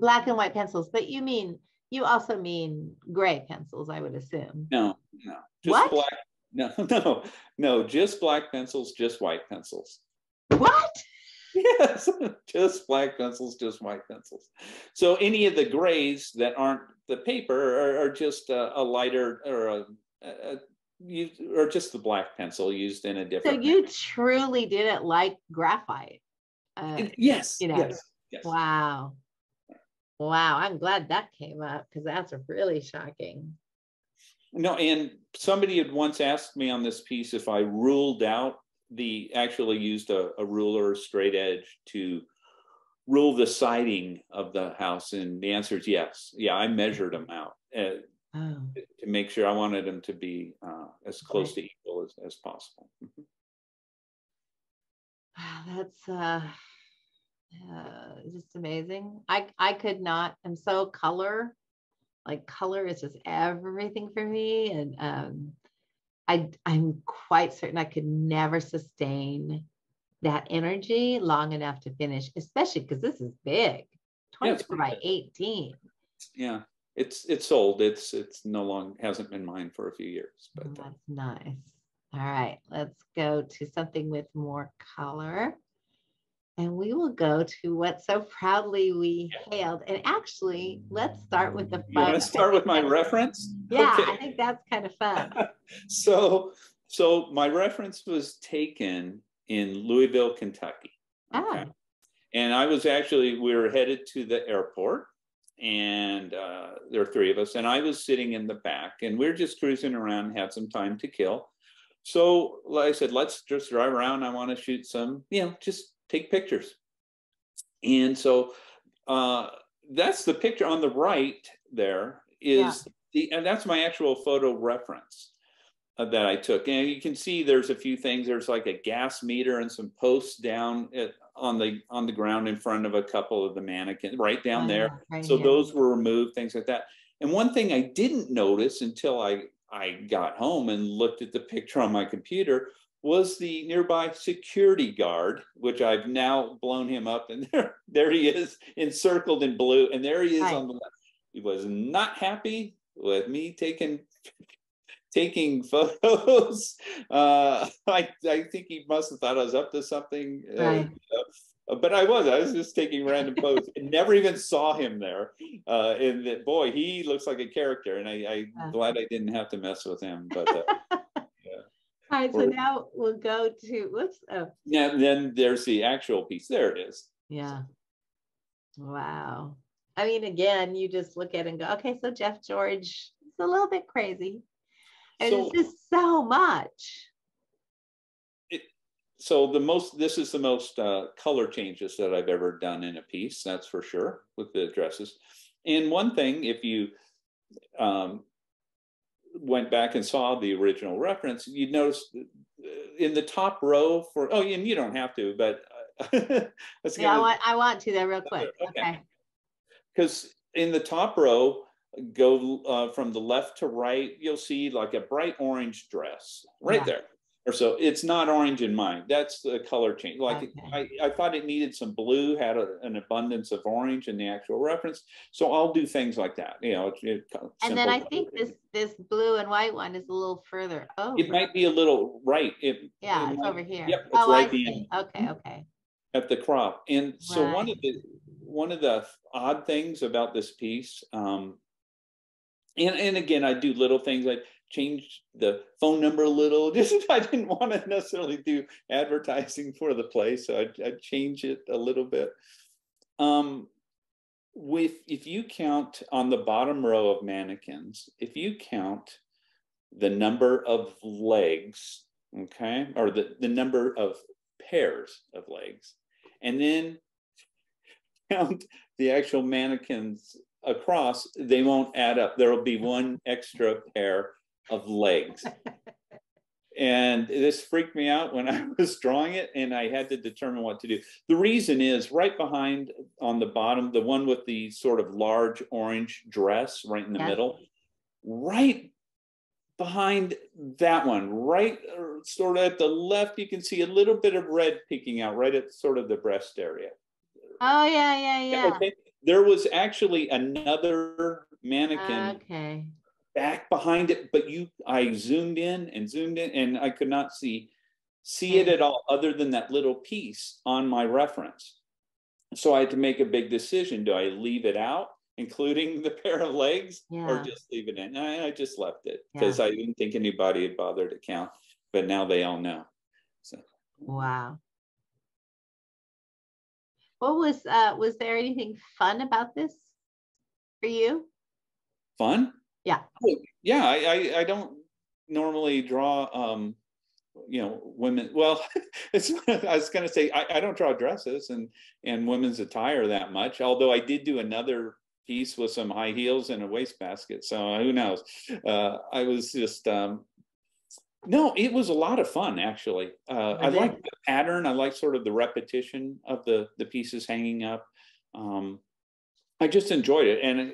black and white pencils. But you also mean gray pencils, I would assume. No, just what? Black. No, just black pencils, just white pencils. What? Yes, just black pencils, just white pencils. So any of the grays that aren't the paper are just a lighter, or just the black pencil used in a different. So you paper. Truly did it like graphite. Yes. Yes. Yes. Wow. I'm glad that came up, because that's really shocking. No, and somebody had once asked me on this piece if I ruled out actually used a ruler, straight edge, to rule the siding of the house. And the answer is yes. Yeah, I measured them out to make sure. I wanted them to be as close to equal as possible. Wow, that's... just amazing. I could not. I'm so color is just everything for me, and I'm quite certain I could never sustain that energy long enough to finish, especially because this is big, 24 by 18. Yeah, it's old. It's no long hasn't been mine for a few years. But that's nice. All right, let's go to something with more color. And we will go to what so proudly we hailed. And actually, let's start with the fun. You want to start with my reference? Yeah, okay. I think that's kind of fun. So my reference was taken in Louisville, Kentucky. Oh. Okay? And we were headed to the airport, and there were three of us, and I was sitting in the back, and we were just cruising around, had some time to kill. So I said, let's just drive around. I want to shoot some, just take pictures. And so that's the picture on the right there is, and that's my actual photo reference that I took. And you can see there's a few things. There's like a gas meter and some posts down on the ground in front of a couple of the mannequins right down there. Right, so those were removed, things like that. And one thing I didn't notice until I got home and looked at the picture on my computer was the nearby security guard, which I've now blown him up. And there he is, encircled in blue. And there he is on the left. He was not happy with me taking photos. I think he must have thought I was up to something. But I was just taking random photos and never even saw him there. And that, boy, he looks like a character, and I'm glad I didn't have to mess with him. But yeah. All right, so now we'll go to, whoops. Oh. Yeah, and then there's the actual piece. There it is. Yeah. Wow. I mean, again, you just look at it and go, okay, so Jeff George is a little bit crazy. And so, it's just so much. So this is the most color changes that I've ever done in a piece, that's for sure, with the dresses. And one thing, if you went back and saw the original reference, you'd notice in the top row for, oh, and you don't have to, but. I want to there real quick, okay. Because in the top row, go from the left to right, you'll see like a bright orange dress right there. Or so it's not orange in mine. That's the color change. Like I thought it needed some blue, had an abundance of orange in the actual reference. So I'll do things like that. You know, and then I think this blue and white one is a little further. Oh, it might be a little right. Yeah, it's over here. Yep, it's right in. Okay, okay. At the crop, and so one of the odd things about this piece, and again, I do little things like. Changed the phone number a little. I didn't want to necessarily do advertising for the place, so I changed it a little bit. If you count on the bottom row of mannequins, if you count the number of legs, okay, or the number of pairs of legs, and then count the actual mannequins across, they won't add up. There'll be one extra pair of legs. And this freaked me out when I was drawing it, and I had to determine what to do. The reason is right behind on the bottom, the one with the sort of large orange dress right in the middle, right behind that one, right sort of at the left, you can see a little bit of red peeking out right at sort of the breast area. Oh, yeah. Okay. There was actually another mannequin. Okay. Back behind it, but I zoomed in and I could not see it at all other than that little piece on my reference. So I had to make a big decision. Do I leave it out, including the pair of legs, or just leave it in? And I just left it because I didn't think anybody had bothered to count, but now they all know. So. Wow. What was there anything fun about this for you? Fun? Yeah. Yeah, I don't normally draw, you know, women. Well, I was going to say, I don't draw dresses and women's attire that much, although I did do another piece with some high heels and a wastebasket. So who knows? I was just, no, it was a lot of fun, actually. I like the pattern. I like sort of the repetition of the pieces hanging up. I just enjoyed it. And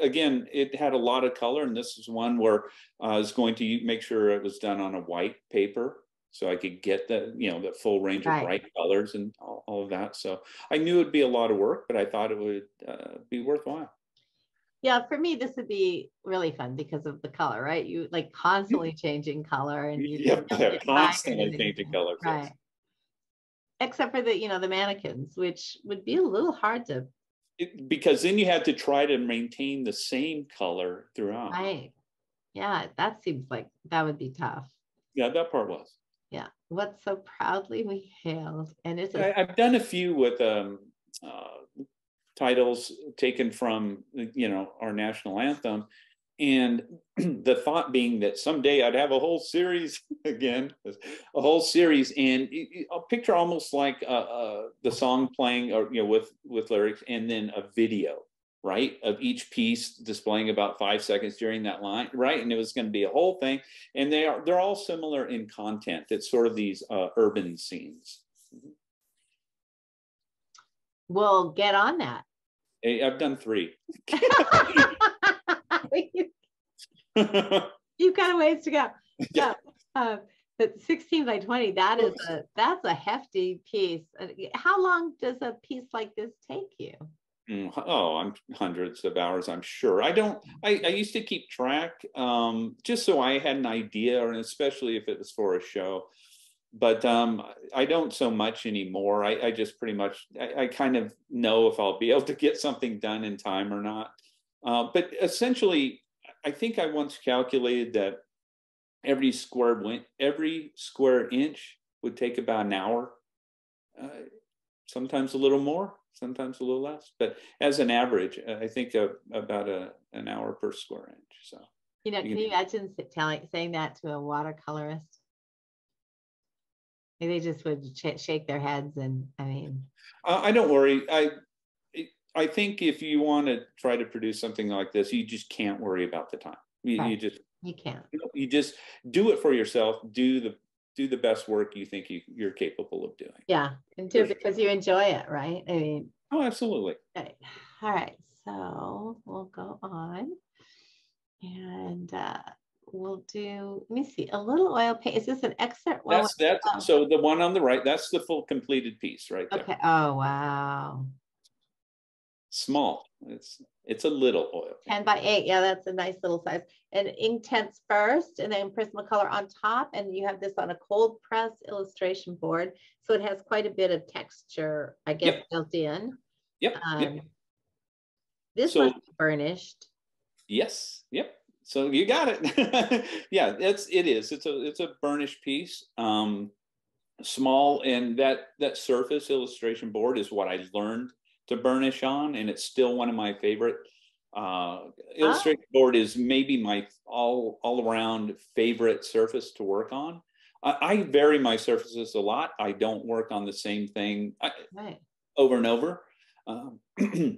again, it had a lot of color, and this is one where I was going to make sure it was done on a white paper so I could get the, you know, the full range of bright colors and all of that. So I knew it'd be a lot of work, but I thought it would be worthwhile. Yeah, for me, this would be really fun because of the color, right? You like constantly changing color, and you constantly changing color, right? Except for the, you know, the mannequins, which would be a little hard to. Because then you had to try to maintain the same color throughout. Right. Yeah, that seems like that would be tough. Yeah, that part was. Yeah. What so proudly we hailed. And it's I've done a few with titles taken from, you know, our national anthem. And the thought being that someday I'd have a whole series again, a whole series, and a picture almost like the song playing, or you know, with lyrics, and then a video, right, of each piece displaying about 5 seconds during that line, right, and it was going to be a whole thing. And they're all similar in content. It's sort of these urban scenes. Well, get on that. Hey, I've done 3. You've got a ways to go. Yeah. So, 16 by 20, that is a, that's a hefty piece. How long does a piece like this take you? Oh, hundreds of hours, I'm sure. I used to keep track just so I had an idea, and especially if it was for a show. But I don't so much anymore. I just pretty much, I kind of know if I'll be able to get something done in time or not. But essentially, I think I once calculated that every square inch would take about an hour, sometimes a little more, sometimes a little less. But as an average, I think about an hour per square inch. So, you know, can you imagine saying that to a watercolorist? They just would shake their heads, and I mean, I don't worry. I think if you want to try to produce something like this, you just can't worry about the time. You can't. You just do it for yourself. Do the best work you think you're capable of doing. Yeah, and do it because you enjoy it, right? I mean, oh, absolutely. Right. All right, so we'll go on, and we'll do, let me see, a little oil paint. Is this an excerpt? That's so the one on the right, that's the full completed piece right there. Okay. Oh, wow. Small. It's a little oil paint. 10 by 8. Yeah, that's a nice little size. And Inktense first, and then Prismacolor on top. And you have this on a cold press illustration board. So it has quite a bit of texture, I guess, built in. Yep. This one's burnished. Yes. Yep. So you got it. Yeah, it is. It's a burnished piece, small, and that surface illustration board is what I learned to burnish on, and it's still one of my favorite. Illustration board is maybe my all around favorite surface to work on. I vary my surfaces a lot. I don't work on the same thing over and over.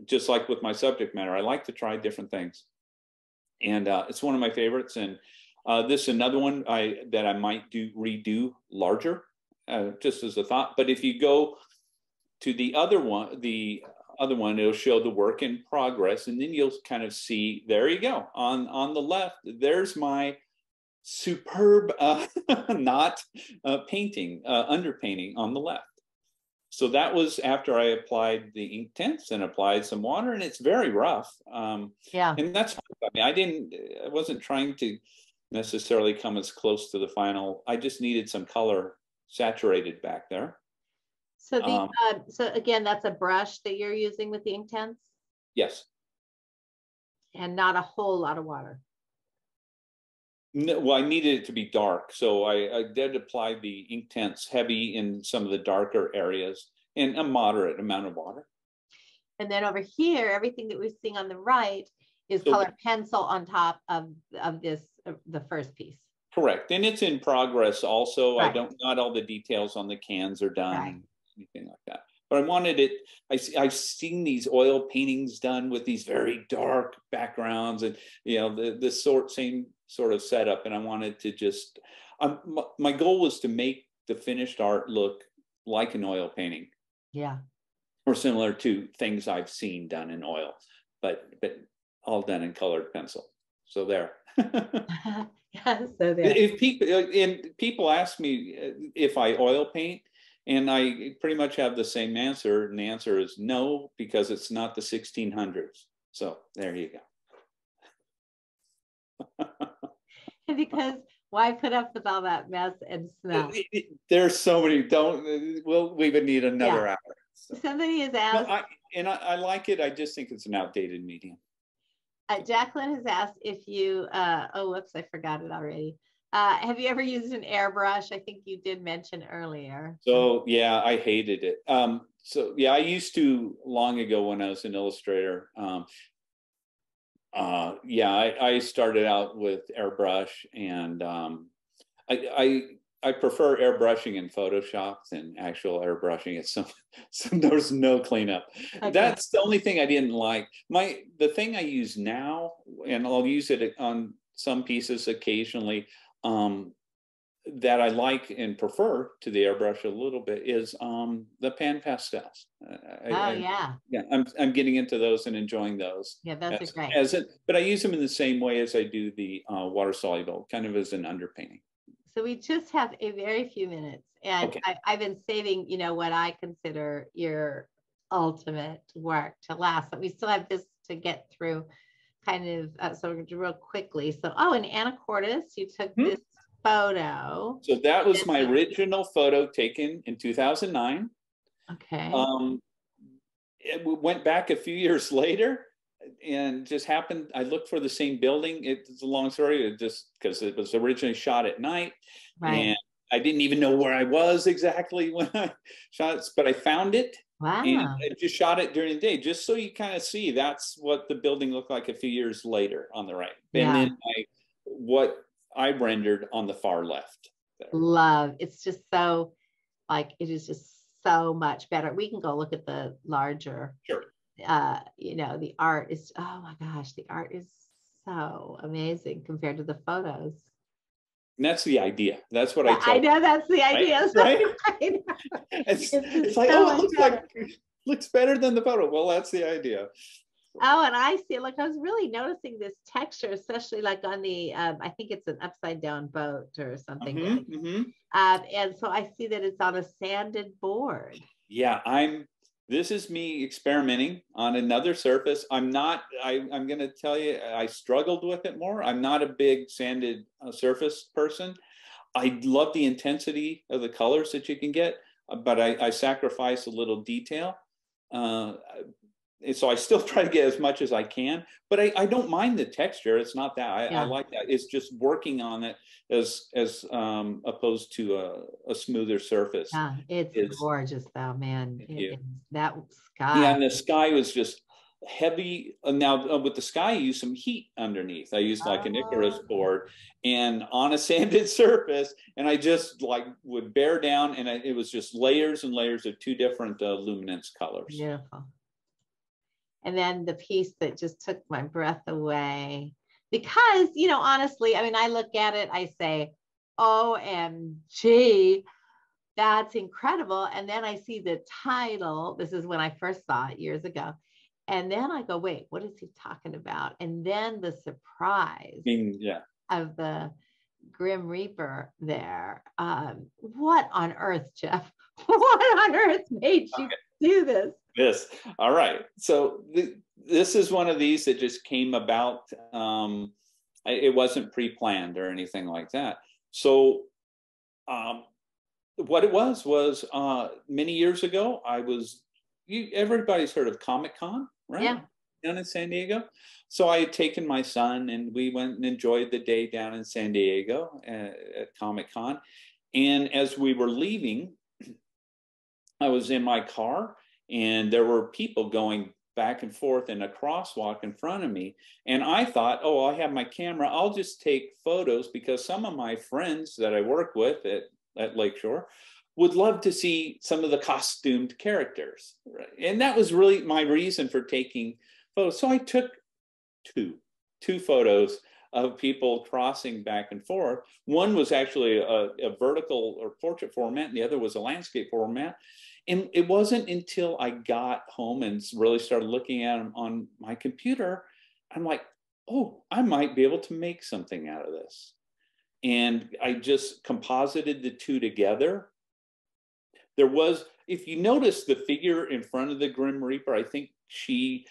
Just like with my subject matter, I like to try different things. And it's one of my favorites. And this is another one that I might redo larger, just as a thought. But if you go to the other one, it'll show the work in progress. And then you'll kind of see, there you go. On the left, there's my superb painting, underpainting on the left. So that was after I applied the Inktense and applied some water, and it's very rough. Yeah. And that's, I mean, I wasn't trying to necessarily come as close to the final. I just needed some color saturated back there. So the, so again, that's a brush that you're using with the Inktense? Yes. And not a whole lot of water. No, well, I needed it to be dark, so I did apply the Inktense heavy in some of the darker areas and a moderate amount of water. And then over here, everything that we're seeing on the right is color pencil on top of this, the first piece. Correct, and it's in progress also. Right. Not all the details on the cans are done, anything like that. But I wanted it, I've seen these oil paintings done with these very dark backgrounds and, you know, the same sort of setup. And I wanted to just, my goal was to make the finished art look like an oil painting. Yeah. Or similar to things I've seen done in oil, but all done in colored pencil. So there. Yeah, so there. People ask me if I oil paint, and I pretty much have the same answer. And the answer is no, because it's not the 1600s. So there you go. Because why put up with all that mess and smell? There's so many. We would need another hour. So. Somebody has asked. No, I like it. I just think it's an outdated medium. Jacqueline has asked if you, oh, whoops, I forgot it already. Have you ever used an airbrush? I think you did mention earlier. So yeah, I hated it. So yeah, I used to long ago when I was an illustrator. I started out with airbrush, and I prefer airbrushing in Photoshop than actual airbrushing. So there's no cleanup. Okay. That's the only thing I didn't like. The thing I use now, and I'll use it on some pieces occasionally, that I like and prefer to the airbrush a little bit is the pan pastels. I'm getting into those and enjoying those. Yeah, that's great. But I use them in the same way as I do the water soluble, kind of as an underpainting. So we just have a very few minutes, and okay. I've been saving, you know, what I consider your ultimate work to last, but we still have this to get through kind of, so we're going to do real quickly. So, oh, and Anna Cortis, you took this photo. So that was my original photo taken in 2009. Okay. It went back a few years later and just happened, I looked for the same building. It's a long story, it just because it was originally shot at night. Right. And I didn't even know where I was exactly when I shot it, but I found it. Wow. And I just shot it during the day, just so you kind of see that's what the building looked like a few years later on the right. Yeah. And then what I rendered on the far left. There. Love. It's just so, like, it is just so much better. We can go look at the larger. Sure. You know, the art is, oh my gosh, the art is so amazing compared to the photos. And that's the idea. That's what I know that's the idea. Right? Right? It's like, so oh, it looks better. Looks better than the photo. Well, that's the idea. Oh, and I see. Like, I was really noticing this texture, especially like on the, I think it's an upside down boat or something. Mm-hmm, mm-hmm. And so I see that it's on a sanded board. Yeah, this is me experimenting on another surface. I'm going to tell you, I struggled with it more. I'm not a big sanded surface person. I love the intensity of the colors that you can get, but I sacrifice a little detail. So I still try to get as much as I can, but I don't mind the texture. It's not that. I like that. It's just working on it as opposed to a smoother surface. Yeah, it's gorgeous though, man. That sky. Yeah, and the sky was just heavy. Now with the sky, I used some heat underneath. I used like an Icarus board and on a sanded surface, and I just like would bear down, and it was just layers and layers of two different luminance colors. Beautiful. And then the piece that just took my breath away, because, you know, honestly, I mean, I look at it, I say, OMG, that's incredible. And then I see the title. This is when I first saw it years ago. And then I go, wait, what is he talking about? And then the surprise of the Grim Reaper there. What on earth, Jeff? What on earth made you do this? All right. So this is one of these that just came about. It wasn't pre-planned or anything like that. So what it was many years ago, everybody's heard of Comic-Con, right? Yeah. Down in San Diego. So I had taken my son and we went and enjoyed the day down in San Diego at Comic-Con. And as we were leaving, I was in my car, and there were people going back and forth in a crosswalk in front of me. And I thought, oh, I have my camera. I'll just take photos, because some of my friends that I work with at Lakeshore would love to see some of the costumed characters. And that was really my reason for taking photos. So I took two photos of people crossing back and forth. One was actually a vertical or portrait format, and the other was a landscape format. And it wasn't until I got home and really started looking at them on my computer, I'm like, oh, I might be able to make something out of this. And I just composited the two together. There was, if you notice the figure in front of the Grim Reaper, I think she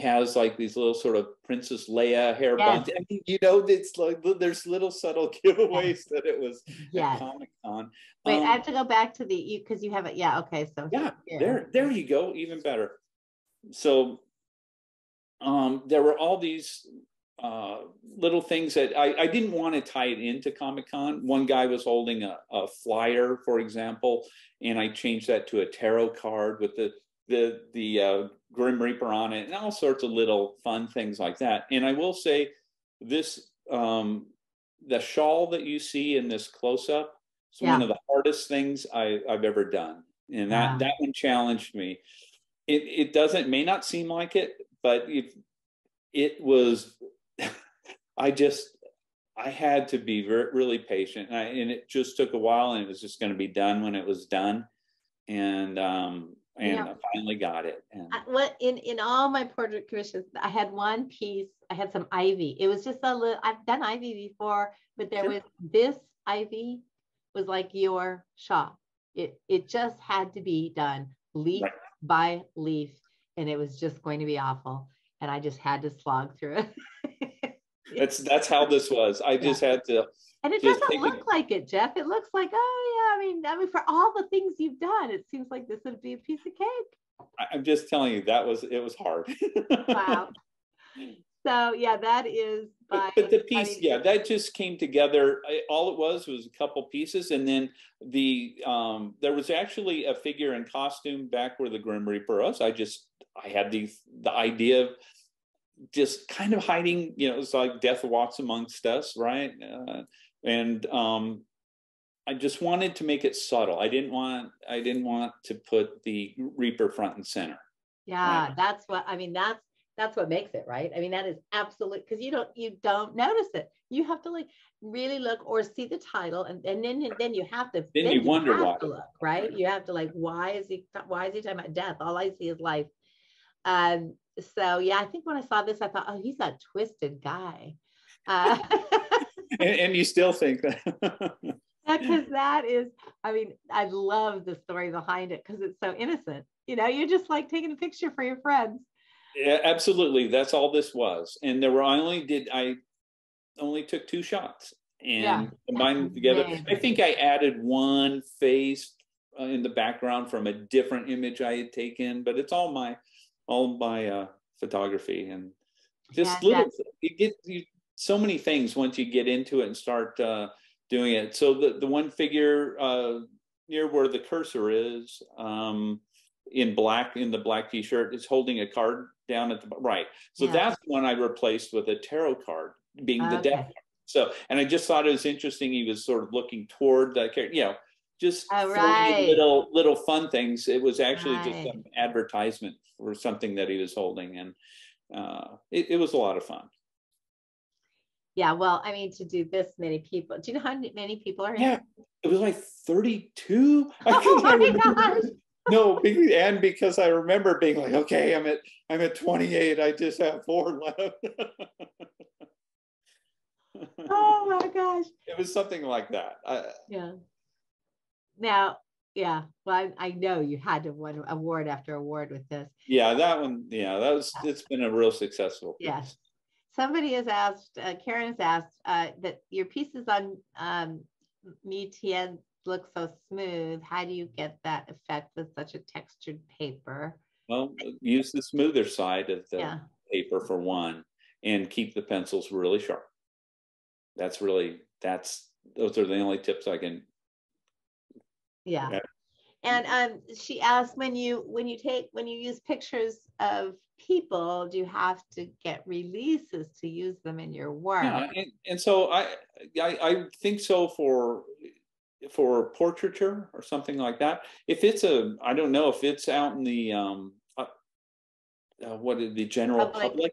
has like these little sort of Princess Leia hair buns. I mean, you know, it's like there's little subtle giveaways that it was at Comic-Con. Wait, I have to go back to because you have it. Yeah, okay, so. Yeah, there you go, even better. So there were all these little things that I didn't want to tie it into Comic-Con. One guy was holding a flyer, for example, and I changed that to a tarot card with the Grim Reaper on it, and all sorts of little fun things like that. And I will say this, the shawl that you see in this close-up is one of the hardest things I've ever done. And that one challenged me. It may not seem like it, but it was, I had to be really patient. And it just took a while, and it was just going to be done when it was done. And I finally got it. And in all my portrait commissions, I had one piece. I had some ivy. It was just a little. I've done ivy before, but there was this Ivy was like your shop. It just had to be done leaf by leaf, and it was just going to be awful. And I just had to slog through it. that's how this was. I just had to. And it doesn't look like it, Jeff. It looks like, oh yeah, I mean, for all the things you've done, it seems like this would be a piece of cake. I'm just telling you, it was hard. Wow. So yeah, that is. But the piece, that just came together. All it was a couple pieces, and then there was actually a figure in costume back where the Grim Reaper was. I had the idea of just kind of hiding, it's like death walks amongst us, right? I just wanted to make it subtle. I didn't want to put the Reaper front and center. Yeah, right? That's what makes it, right? I mean, that is absolute, because you don't notice it. You have to really look or see the title, and then you have to. Then you wonder why. Look, right? You have to why is he talking about death? All I see is life. So yeah, I think when I saw this, I thought, oh, he's a twisted guy. And you still think that? Because that is, I love the story behind it because it's so innocent. You're just taking a picture for your friends. Yeah, absolutely. That's all this was, and I only took two shots and combined them together. Amazing. I think I added one face in the background from a different image I had taken, but it's all my photography and just little. So many things once you get into it and start doing it. So the one figure near where the cursor is. In the black t-shirt, it's holding a card down at the right. So that's the one I replaced with a tarot card being the death card. So, and I just thought it was interesting. He was sort of looking toward that character, just little fun things. It was actually just an advertisement for something that he was holding. And it was a lot of fun. Yeah, well, I mean, to do this many people, do you know how many people are in? Yeah, it was 32. Oh my gosh. No, and because I remember being okay, I'm at 28. I just have 4 left. Oh my gosh! It was something like that. Well, I know you had to win award after award with this. Yeah, that one. Yeah, that was. It's been a real successful piece. Yes. Somebody has asked. Karen has asked that your pieces on Mi-Teintes look so smooth. How do you get that effect with such a textured paper? Well, use the smoother side of the paper for one, and keep the pencils really sharp. Those are the only tips I can. Yeah. And she asked, when you use pictures of people, do you have to get releases to use them in your work? Yeah, and so I think so for portraiture or something like that. If it's I don't know if it's out in the the general public,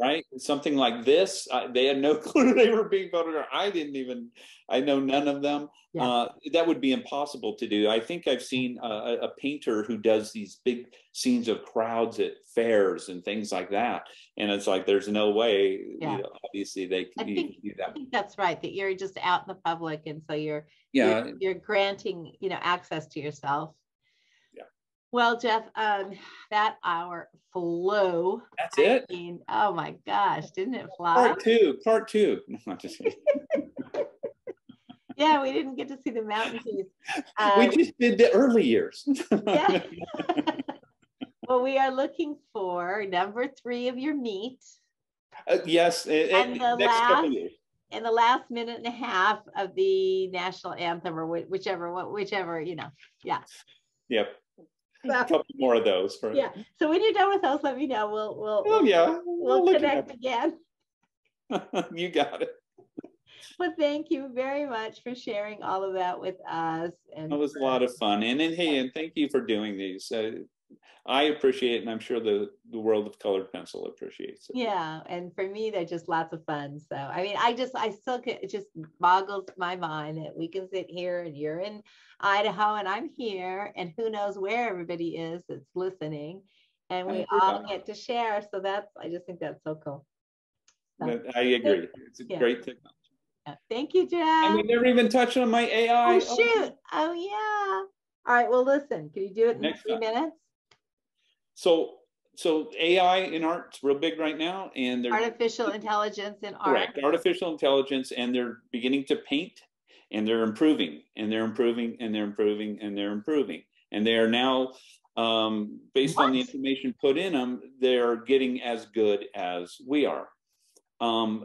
right? Something like this, they had no clue they were being photographed. I know none of them. That would be impossible to do. I think I've seen a painter who does these big scenes of crowds at fairs and things like that. And it's there's no way, obviously they could do that. I think that's right, that you're just out in the public. And so you're granting, access to yourself. Well, Jeff, that hour flew. That's it. Oh my gosh, didn't it fly? Part two. No, I'm just kidding. Yeah, we didn't get to see the mountain peaks. We just did the early years. Yeah. Well, we are looking for number 3 of your meet. Yes, and the last minute and a half of the national anthem, or whichever, Yep. So, a couple more of those. So when you're done with those, let me know. We'll connect again. You got it. Well, thank you very much for sharing all of that with us. And it was a lot of fun. And thank you for doing these. I appreciate it, and I'm sure the world of colored pencil appreciates it. Yeah, and for me, they're just lots of fun. So I still it just boggles my mind that we can sit here and you're in Idaho and I'm here, and who knows where everybody is that's listening, and we all get to share. So I just think that's so cool. So, I agree. It's a great technology. Thank you, Jeff. And we never even touched on my AI. Oh, shoot. Oh, yeah. All right. Well, listen, can you do it in next 3 minutes? So AI in art's real big right now, and they're artificial intelligence in art. Correct, artificial intelligence, and they're beginning to paint, and they're improving, and they're improving, and they're improving, and they're improving, and they are now based on the information put in them, they're getting as good as we are.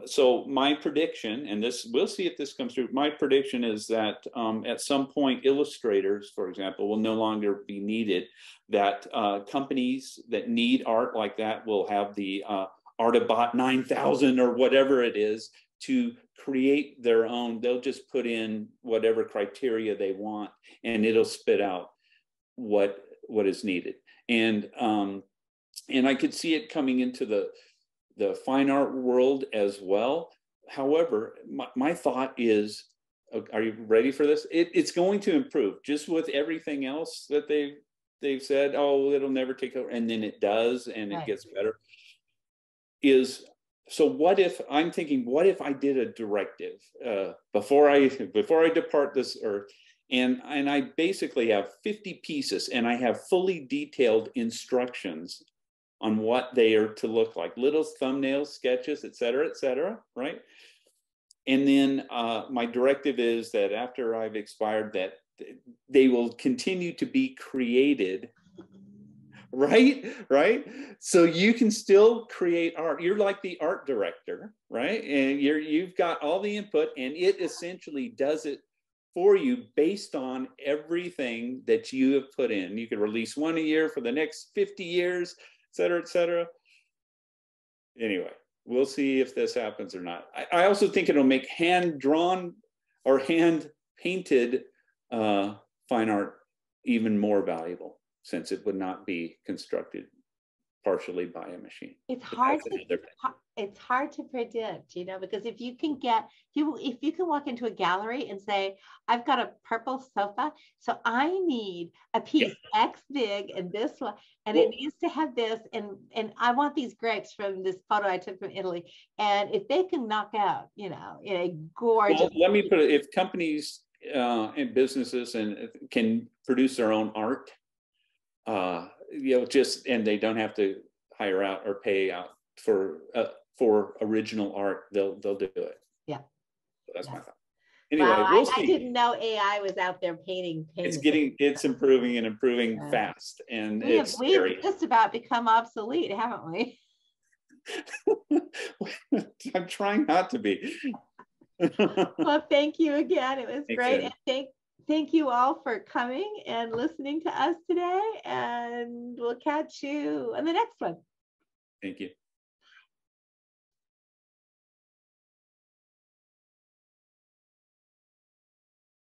So my prediction, and this we'll see if this comes through. My prediction is that at some point, illustrators, for example, will no longer be needed. That companies that need art like that will have the Artabot 9000 or whatever it is to create their own. They'll just put in whatever criteria they want, and it'll spit out what is needed. And I could see it coming into the fine art world as well. However, my thought is, are you ready for this? It's going to improve, just with everything else that they've said, oh, it'll never take over. And then it does, and it gets better. So what if, I'm thinking, what if I did a directive before I depart this earth, and I basically have 50 pieces, and I have fully detailed instructions on what they are to look like, little thumbnails, sketches, et cetera, right? And then my directive is that after I've expired, that they will continue to be created, right? So you can still create art. You're like the art director, right? And you've got all the input, and it essentially does it for you based on everything that you have put in. You could release one a year for the next 50 years, et cetera, et cetera. Anyway, we'll see if this happens or not. I also think it'll make hand-drawn or hand-painted fine art even more valuable, since it would not be constructed partially by a machine. It's hard to predict, you know, because if you can walk into a gallery and say, I've got a purple sofa, so I need a piece X big and this one, and it needs to have this, and I want these grapes from this photo I took from Italy. And if they can knock out, you know, in a gorgeous. Well, let me put it, if companies and businesses and can produce their own art, you know, and they don't have to hire out or pay out for original art, they'll do it. Yeah, so that's my thought. Anyway, wow, we'll see. I didn't know AI was out there painting. It's improving and improving fast, and we've just about become obsolete, haven't we? I'm trying not to be. Well, thank you again. It was great, and thank you all for coming and listening to us today, and we'll catch you on the next one. Thank you.